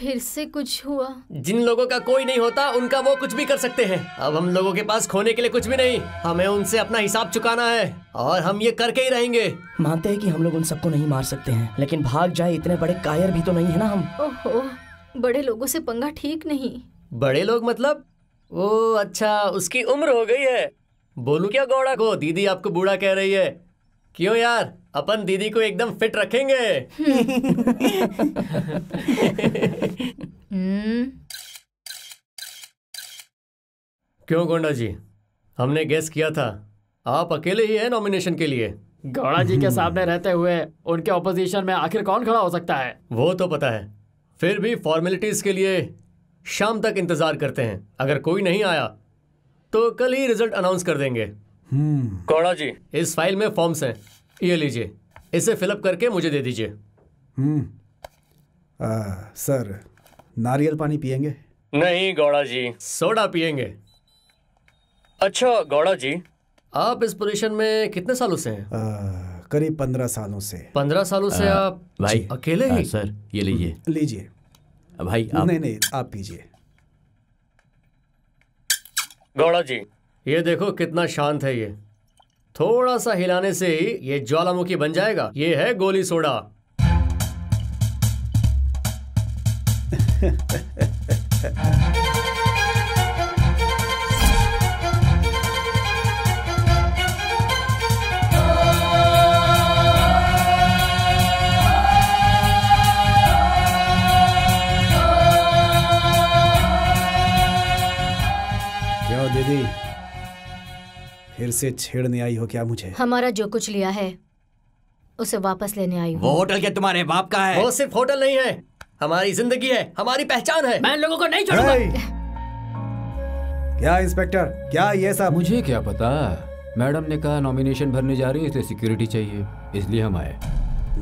फिर से कुछ हुआ। जिन लोगों का कोई नहीं होता उनका वो कुछ भी कर सकते हैं। अब हम लोगों के पास खोने के लिए कुछ भी नहीं, हमें उनसे अपना हिसाब चुकाना है और हम ये करके ही रहेंगे। मानते हैं कि हम लोग उन सबको नहीं मार सकते हैं, लेकिन भाग जाए इतने बड़े कायर भी तो नहीं है ना हम। ओहो, बड़े लोगों से पंगा ठीक नहीं। बड़े लोग मतलब? ओ अच्छा, उसकी उम्र हो गई है। बोलूं क्या गौड़ा को, दीदी आपको बूढ़ा कह रही है? क्यों यार, अपन दीदी को एकदम फिट रखेंगे। क्यों गोंडा जी, हमने गेस किया था आप अकेले ही हैं नॉमिनेशन के लिए। गौड़ा जी के सामने रहते हुए उनके ऑपोजिशन में आखिर कौन खड़ा हो सकता है? वो तो पता है, फिर भी फॉर्मेलिटीज के लिए शाम तक इंतजार करते हैं। अगर कोई नहीं आया तो कल ही रिजल्ट अनाउंस कर देंगे। गौड़ा जी, इस फाइल में फॉर्म्स हैं, ये लीजिए, इसे फिलअप करके मुझे दे दीजिए। हम्म सर, नारियल पानी पियेंगे? नहीं गौड़ा जी, सोडा पियेंगे। अच्छा गौड़ा जी, आप इस पोजीशन में कितने सालों से हैं? करीब पंद्रह सालों से। पंद्रह सालों से आप भाई अकेले ही? सर ये लीजिए। लीजिए भाई आप। नहीं नहीं, आप पीजिए। गौड़ा जी ये देखो कितना शांत है, ये थोड़ा सा हिलाने से ही ये ज्वालामुखी बन जाएगा। ये है गोली सोडा। क्या दीदी फिर से छेड़ने आई हो क्या मुझे? हमारा जो कुछ लिया है उसे वापस लेने आई हूँ। वो होटल क्या तुम्हारे बाप का है? वो सिर्फ होटल नहीं है, हमारी जिंदगी है, हमारी पहचान है, मैं इन लोगों को नहीं छोड़ूंगा। क्या इंस्पेक्टर, क्या ये सब? मुझे क्या पता, मैडम ने कहा नॉमिनेशन भरने जा रही है इसलिए सिक्योरिटी चाहिए, इसलिए हम आए।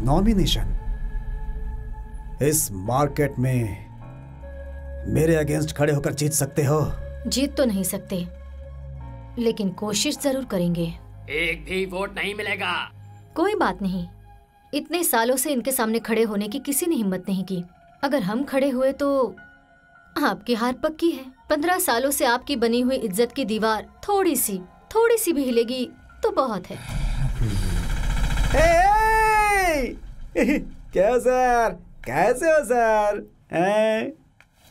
नॉमिनेशन? इस मार्केट में मेरे अगेंस्ट खड़े होकर जीत सकते हो? जीत तो नहीं सकते, लेकिन कोशिश जरूर करेंगे। एक भी वोट नहीं मिलेगा। कोई बात नहीं, इतने सालों से इनके सामने खड़े होने की किसी ने हिम्मत नहीं की। अगर हम खड़े हुए तो आपकी हार पक्की है। पंद्रह सालों से आपकी बनी हुई इज्जत की दीवार थोड़ी सी थोड़ी सी भी हिलेगी तो बहुत है। क्या सर, कैसे हो सर?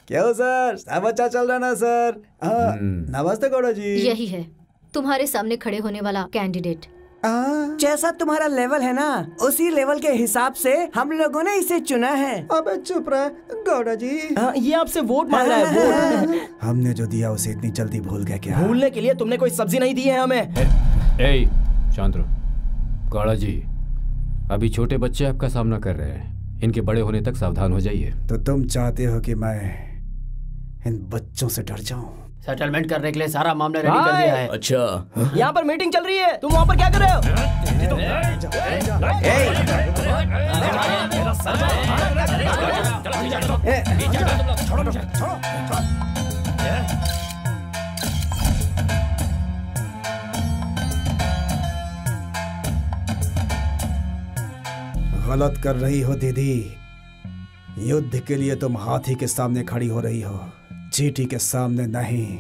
क्या हो सर, सब अच्छा चल रहा ना सर? नमस्ते गौड़ा जी। यही है तुम्हारे सामने खड़े होने वाला कैंडिडेट। जैसा तुम्हारा लेवल है ना, उसी लेवल के हिसाब से हम लोगों ने इसे चुना है। अबे चुप रहा गौड़ा जी, आ, ये आपसे वोट मांग रहा है। वोट हमने जो दिया उसे इतनी जल्दी भूल गए क्या? भूलने के लिए तुमने कोई सब्जी नहीं दी है हमें। शांत रहो गौड़ा जी, अभी छोटे बच्चे आपका सामना कर रहे हैं, इनके बड़े होने तक सावधान हो जाइए। तो तुम चाहते हो कि मैं इन बच्चों से डर जाऊं? सेटलमेंट करने के लिए सारा मामला रेडी कर दिया है। अच्छा, यहाँ पर मीटिंग चल रही है, तुम वहाँ पर क्या कर रहे हो? गलत कर रही हो दीदी, युद्ध के लिए तुम हाथी के सामने खड़ी हो रही हो, चीटी के सामने नहीं।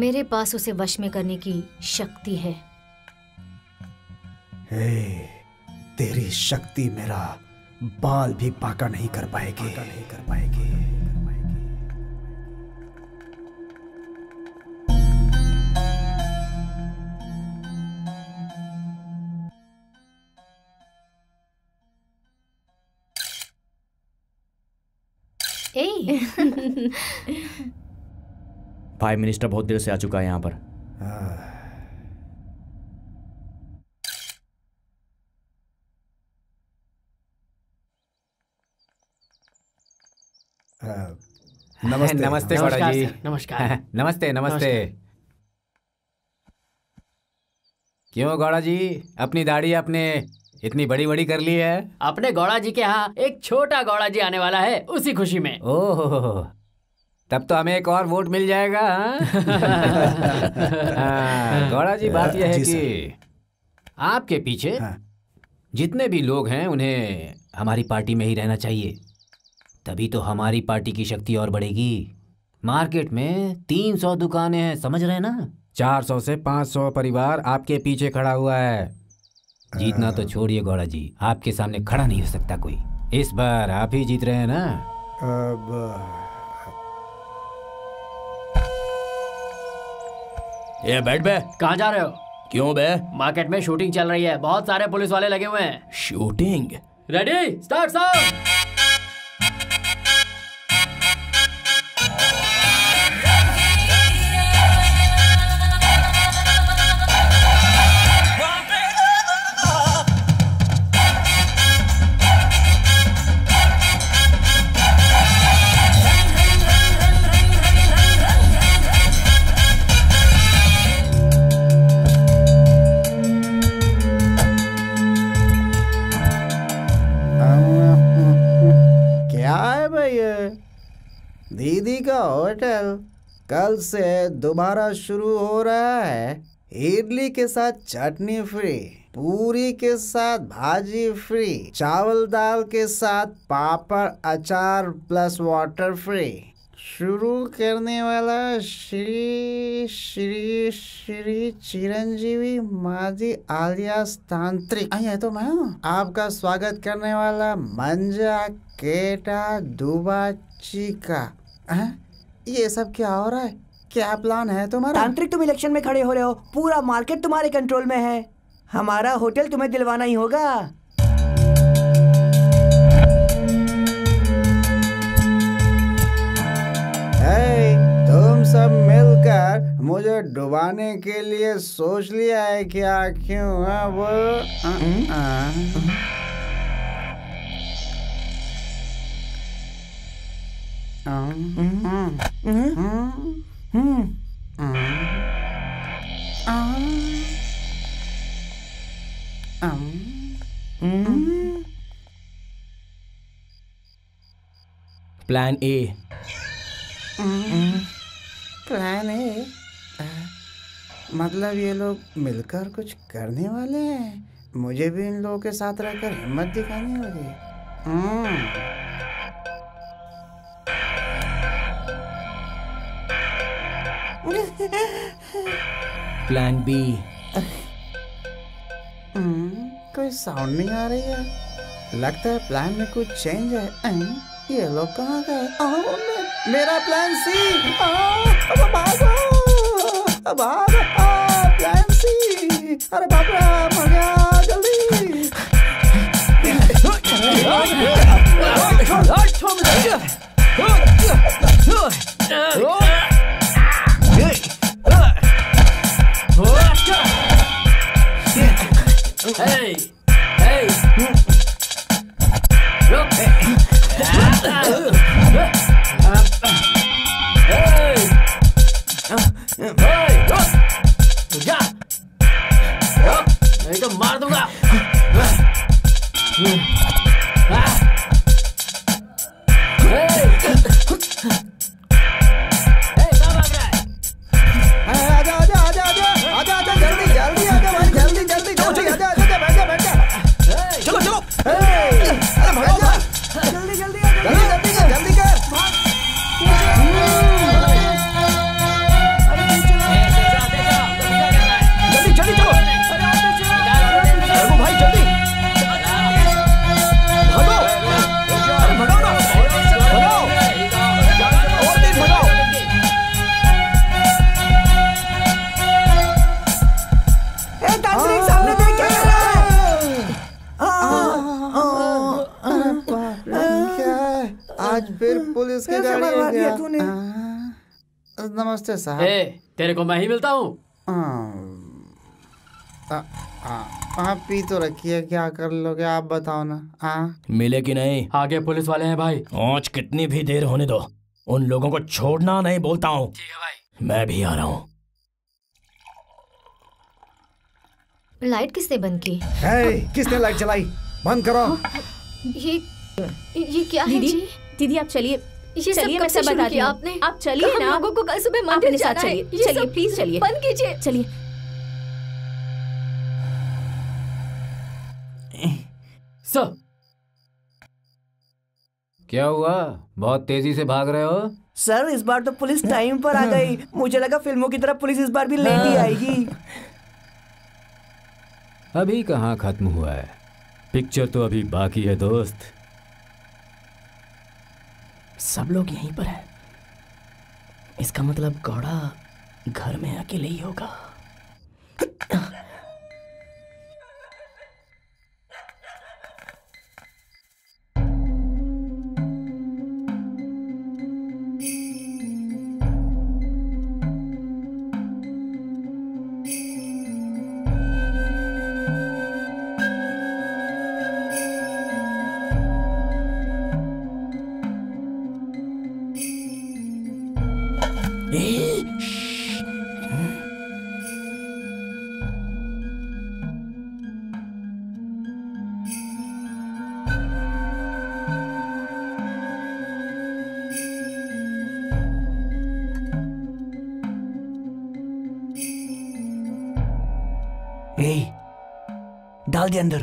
मेरे पास उसे वश में करने की शक्ति है। ए, तेरी शक्ति मेरा बाल भी बांका नहीं कर पाएगी, बांका नहीं कर पाएगी। ए। प्राइम मिनिस्टर बहुत देर से आ चुका है यहाँ पर। नमस्ते नमस्ते गौड़ा जी। नमस्कार। नमस्ते नमस्ते। क्यों गौड़ा जी, अपनी दाढ़ी आपने इतनी बड़ी बड़ी कर ली है? अपने गौड़ा जी के यहाँ एक छोटा गौड़ा जी आने वाला है, उसी खुशी में। ओहो, तब तो हमें एक और वोट मिल जाएगा। हाँ गौड़ा जी, बात यह है कि आपके पीछे जितने भी लोग हैं उन्हें हमारी पार्टी में ही रहना चाहिए, तभी तो हमारी पार्टी की शक्ति और बढ़ेगी। मार्केट में तीन सौ दुकानें हैं, समझ रहे हैं ना? चार सौ से पाँच सौ परिवार आपके पीछे खड़ा हुआ है। जीतना तो छोड़िए गौड़ा जी, आपके सामने खड़ा नहीं हो सकता कोई। इस बार आप ही जीत रहे हैं ना। अब ये बैठ बे, कहाँ जा रहे हो? क्यों बे? मार्केट में शूटिंग चल रही है, बहुत सारे पुलिस वाले लगे हुए हैं। शूटिंग? Ready start sound. दीदी का होटल कल से दोबारा शुरू हो रहा है। इडली के साथ चटनी फ्री, पूरी के साथ भाजी फ्री, चावल दाल के साथ पापड़ अचार प्लस वाटर फ्री। शुरू करने वाला श्री श्री श्री चिरंजीवी माजी आलियास तांत्रिक। ये तो मैं हूँ। आपका स्वागत करने वाला मंजा केटा दुबा चीका। आ? ये सब क्या हो रहा है? क्या प्लान है तुम्हारा? तांत्रिक, तुम इलेक्शन में खड़े हो रहे हो, पूरा मार्केट तुम्हारे कंट्रोल में है, हमारा होटल तुम्हें दिलवाना ही होगा। हे, तुम सब मिलकर मुझे डुबाने के लिए सोच लिया है क्या? क्यों है वो? आ, आ, आ, आ। Plan A. प्लान ए मतलब ये लोग मिलकर कुछ करने वाले हैं। मुझे भी इन लोगों के साथ रहकर हिम्मत दिखानी होगी। Plan B. कोई साउंड नहीं आ रही है, लगता है प्लान में कुछ चेंज है। ये लोग कहाँ गए? मेरा प्लान सी। अब भागो, अब भागो, प्लान सी। अरे बाप रे, मर गया। नहीं तो मार दूंगा। नमस्ते साहब। ए, तेरे को मैं ही मिलता हूँ। आप पी तो रखी है, क्या कर लोगे आप बताओ ना। आ? मिले कि नहीं? आगे पुलिस वाले हैं भाई। आज कितनी भी देर होने दो, उन लोगों को छोड़ना नहीं बोलता हूँ। ठीक है भाई, मैं भी आ रहा हूँ। लाइट किसने बंद की? ए, किसने लाइट चलाई? बंद करो। ये ये क्या है? दीदी दीदी आप चलिए, ये सब कब से शुरू किया आपने? आप चलिए ना, लोगों को कल सुबह मंदिर जाना है। ये सब प्लीज चलिए, बंद कीजिए। चलिए सर। क्या हुआ, बहुत तेजी से भाग रहे हो? सर इस बार तो पुलिस टाइम पर आ गई। मुझे लगा फिल्मों की तरह पुलिस इस बार भी लेट ही आएगी। अभी कहाँ खत्म हुआ है, पिक्चर तो अभी बाकी है दोस्त। सब लोग यहीं पर है, इसका मतलब गौड़ा घर में अकेले ही होगा। डाल दे अंदर।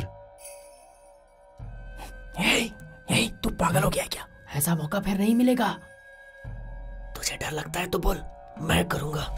तू पागल हो गया क्या? ऐसा मौका फिर नहीं मिलेगा। तुझे डर लगता है तो बोल, मैं करूंगा।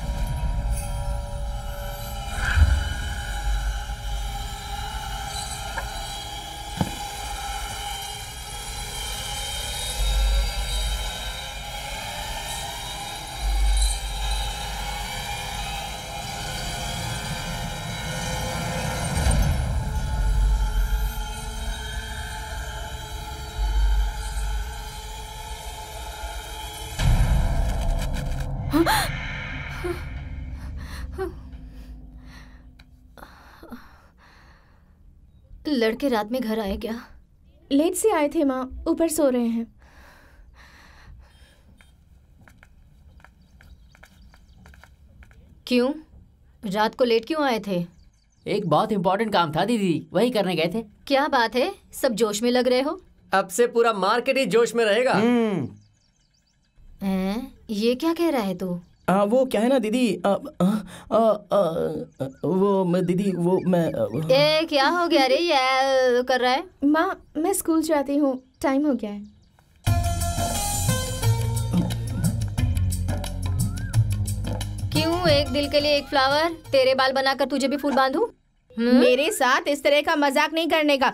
लड़के रात में घर आए क्या? लेट से आए थे माँ, ऊपर सो रहे हैं। क्यों, रात को लेट क्यों आए थे? एक बहुत इम्पोर्टेंट काम था दीदी, वही करने गए थे। क्या बात है, सब जोश में लग रहे हो। अब से पूरा मार्केट ही जोश में रहेगा। ए, ये क्या कह रहा है तू? आ, वो क्या है ना दीदी, आ, आ, आ, आ, आ, वो मैं दीदी वो मैं आ, ए, क्या हो गया रे, ये कर रहा है? माँ मैं स्कूल जाती हूँ, टाइम हो गया है। क्यों, एक दिल के लिए एक फ्लावर, तेरे बाल बनाकर तुझे भी फूल बांधूं? मेरे साथ इस तरह का मजाक नहीं करने का।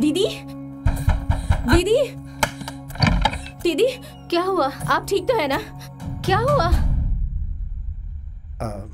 दीदी दीदी दीदी क्या हुआ? आप ठीक तो है ना? क्या हुआ? uh.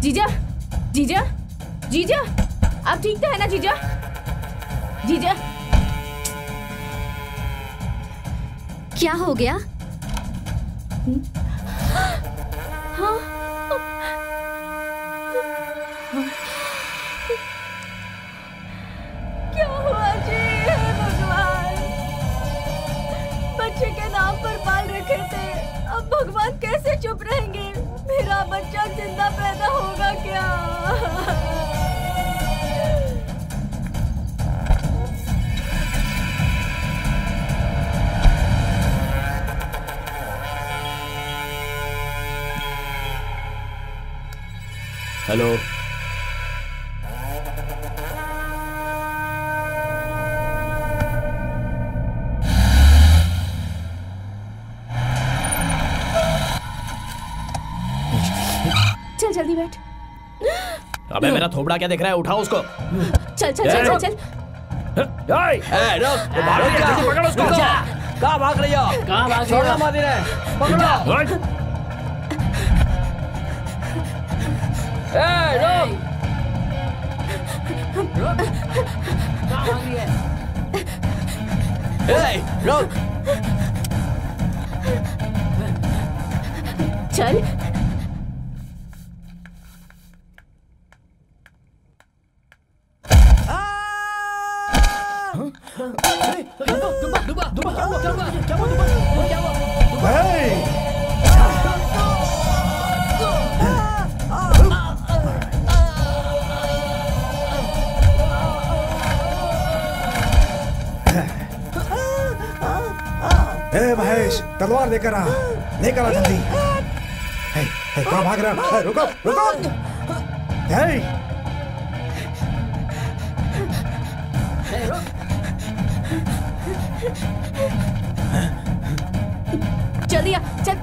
जीजा, जीजा, जीजा, जीजा, आप ठीक तो है ना जीजा? जीजा, क्या हो गया? हेलो, चल जल्दी बैठ। अबे मेरा थोबड़ा क्या देख रहा है, उठाओ उसको। चल चल चल चल चल। पकड़ो उसको। कहाँ भाग रही हो? कहाँ भाग? छोड़ना मत इन्हें, पकड़ो। Hey, Rob! Rob! Hey, Rob! चल। तलवार लेकर आ, लेकर आ जल्दी। कहाँ भाग रहा है? रुको रुको। जल्दी आ, चल।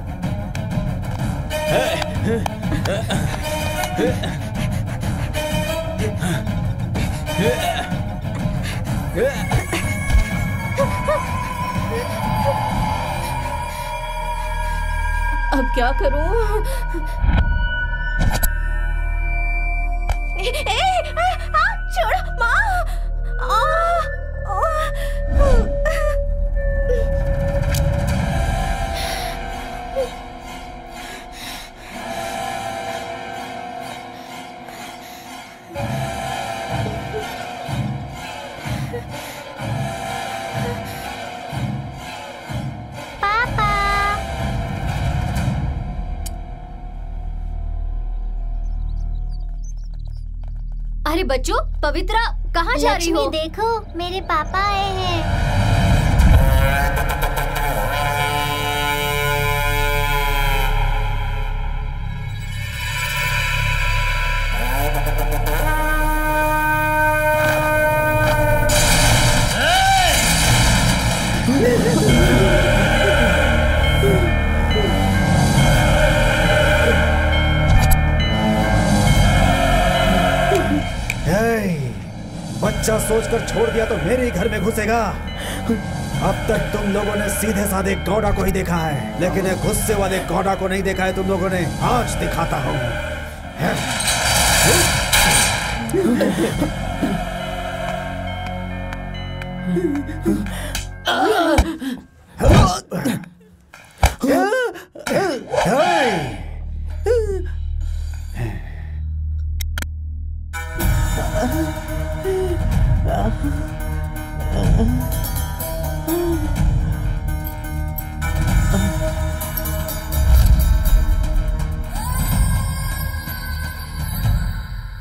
अब क्या करूं? ए, ए, आ, आ, छोड़ माँ। आ, आ, आ, अरे बच्चों, पवित्रा कहाँ जा रही हो? देखो मेरे पापा आए हैं। बच्चा सोचकर छोड़ दिया तो मेरे घर में घुसेगा। अब तक तुम लोगों ने सीधे साधे गौड़ा को ही देखा है, लेकिन ये गुस्से वाले गौड़ा को नहीं देखा है तुम लोगों ने। आज दिखाता हूँ।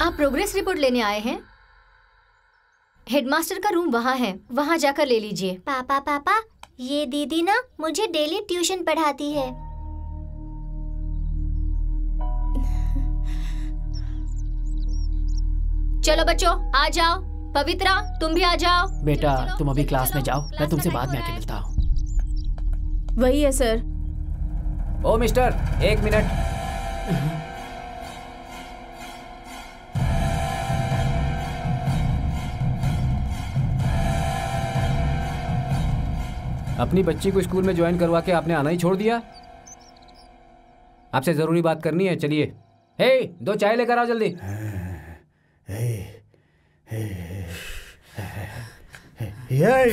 आप प्रोग्रेस रिपोर्ट लेने आए हैं? हेडमास्टर का रूम वहाँ है, वहाँ जाकर ले लीजिए। पापा पापा, ये दीदी ना मुझे डेली ट्यूशन पढ़ाती है। चलो बच्चों आ जाओ, पवित्रा तुम भी आ जाओ। बेटा तुम अभी क्लास में जाओ, मैं तुमसे बाद में आके मिलता हूँ। वही है सर। ओ मिस्टर, एक मिनट। अपनी बच्ची को स्कूल में ज्वाइन करवा के आपने आना ही छोड़ दिया? आपसे जरूरी बात करनी है, चलिए। हे, दो चाय लेकर आओ जल्दी। Hey, hey, hey, hey,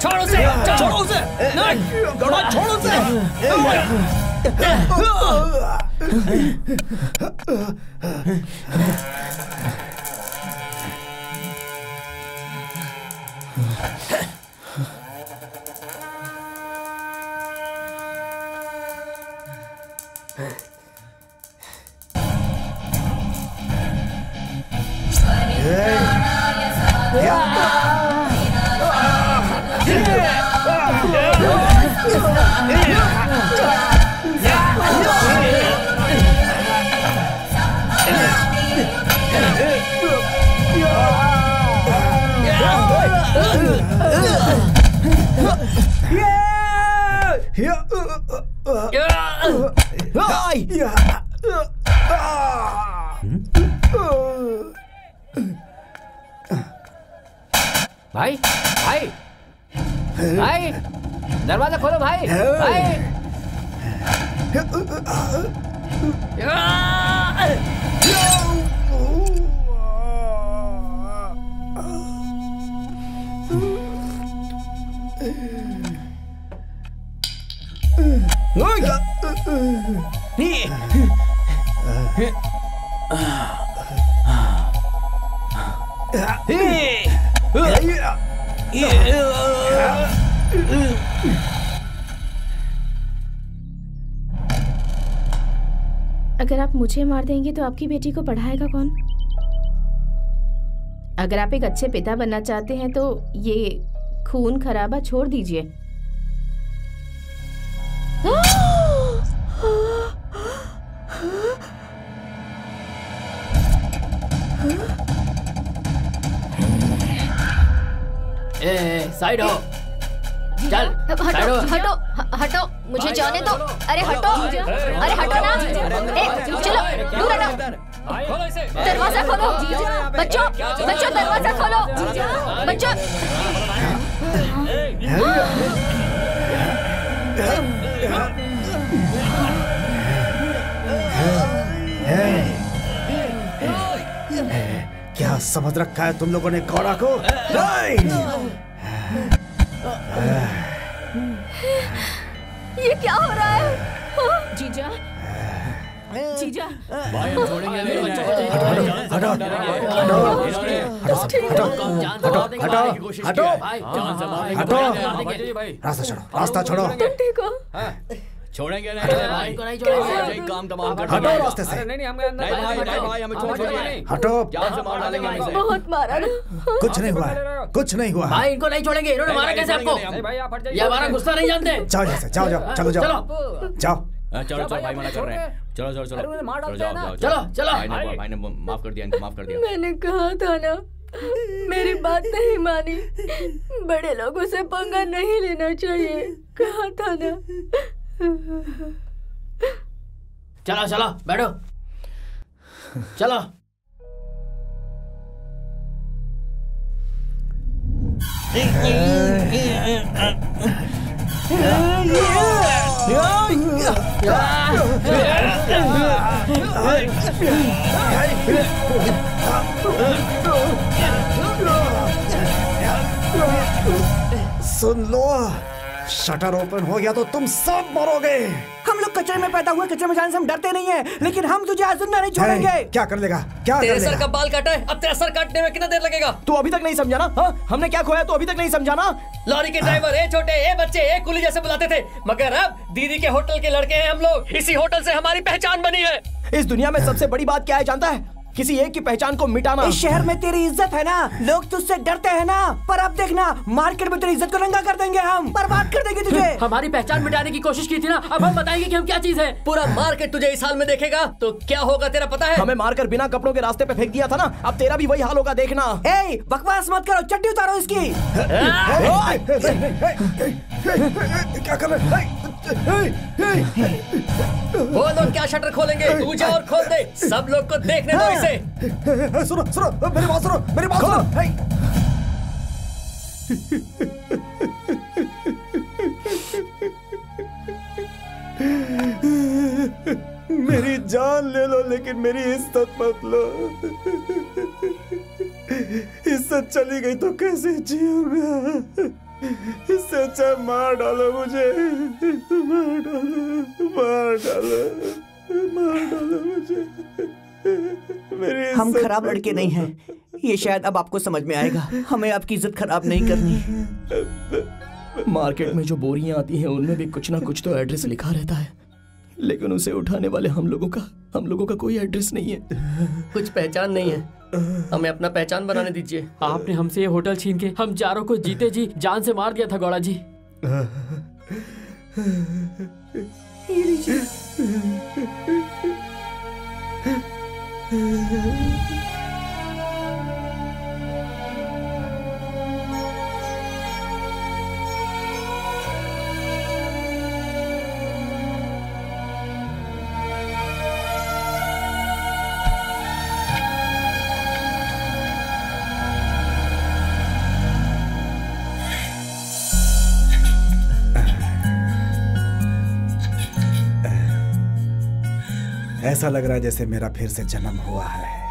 छोड़ दे दूंगा। छोड़ो उसे, छोड़ो उसे, नहीं, गौड़ा छोड़ो उसे। भाई भाई भाई, दरवाजा खोलो भाई भाई। अगर आप मुझे मार देंगे तो आपकी बेटी को पढ़ाएगा कौन? अगर आप एक अच्छे पिता बनना चाहते हैं तो ये खून खराबा छोड़ दीजिए। ए, साइड हो, चल, हटो, हटो, हटो, मुझे जाने दो। अरे हटो, अरे हटो ना, ए, चलो, दूर हटो। खोलो इसे, दरवाजा खोलो बच्चों, बच्चों दरवाजा खोलो बच्चों। क्या समझ रखा है तुम लोगों ने गौड़ा को? ये क्या हो रहा है जीजा? जीजा हटो हटो हटो हटो हटो हटो रास्ता छोड़ो, रास्ता छोड़ो। छोड़ेंगे नहीं, काम तमाम कर। हटो रास्ते से। नहीं नहीं हम हमें हटो। बहुत मारा, कुछ नहीं हुआ, कुछ नहीं हुआ भाई, इनको नहीं छोड़ेंगे। इन्होंने मारा कैसे आपको? ये हमारा गुस्सा नहीं जानते। जाओ जाओ जाओ जाओ चलो जाओ जाओ चलो चलो भाई मना कर रहे हैं। चलो चलो चलो चलो चलो चलो भाई ने माफ कर दिया, माफ कर दिया। मैंने कहा था ना मेरी बात नहीं मानी, बड़े लोगों से पंगा नहीं लेना चाहिए, कहा था ना। चलो चलो बैठो, चलो सुन लो, शटर ओपन हो गया तो तुम सब मरोगे। हम लोग कचरे में पैदा हुए, कचरे में जाने से हम डरते नहीं हैं, लेकिन हम तुझे आज नहीं छोड़ेंगे। क्या कर देगा? क्या तेरे कर देगा? सर का बाल काटा है, अब तेरा सर काटने में कितना देर लगेगा? तू अभी तक नहीं समझाना हा? हमने क्या खोया तू अभी तक नहीं समझाना? लॉरी के ड्राइवर, ए छोटे, ए बच्चे, ए कुली जैसे बुलाते थे, मगर अब दीदी के होटल के लड़के हैं हम लोग। इसी होटल से हमारी पहचान बनी है। इस दुनिया में सबसे बड़ी बात क्या है जानता है? किसी एक की पहचान को मिटाना। इस शहर में तेरी इज्जत है ना, लोग तुझसे डरते हैं ना, पर अब देखना मार्केट में तेरी इज्जत को रंगा कर देंगे, हम बर्बाद कर देंगे तुझे। हमारी पहचान मिटाने की कोशिश की थी ना, अब हम बताएंगे कि हम क्या चीज है। पूरा मार्केट तुझे इस हाल में देखेगा तो क्या होगा तेरा पता है? हमें मारकर बिना कपड़ों के रास्ते पे फेंक दिया था ना, अब तेरा भी वही हाल होगा देखना। ए बकवास मत करो, चड्डी उतारो इसकी। क्या कर रहे हैं? वो लोग क्या शटर खोलेंगे? तू जा और खोल दे, सब लोग को देखने दो इसे। सुनो सुनो मेरी बात सुनो, मेरी बात सुनो। मेरी जान ले लो लेकिन मेरी इज्जत मत लो। इज्जत चली गई तो कैसे जिऊंगा? इससे अच्छा मार डालो मुझे, मार डालो, मार डालो, मार डालो मुझे। मेरे हम खराब लड़के नहीं हैं, ये शायद अब आपको समझ में आएगा। हमें आपकी इज्जत खराब नहीं करनी। मार्केट में जो बोरियां आती हैं उनमें भी कुछ ना कुछ तो एड्रेस लिखा रहता है, लेकिन उसे उठाने वाले हम लोगों का हम लोगों का कोई एड्रेस नहीं है, कुछ पहचान नहीं है। हमें अपना पहचान बनाने दीजिए। आपने हमसे ये होटल छीन के हम चारों को जीते जी जान से मार दिया था गौड़ा जी। ऐसा लग रहा है जैसे मेरा फिर से जन्म हुआ है।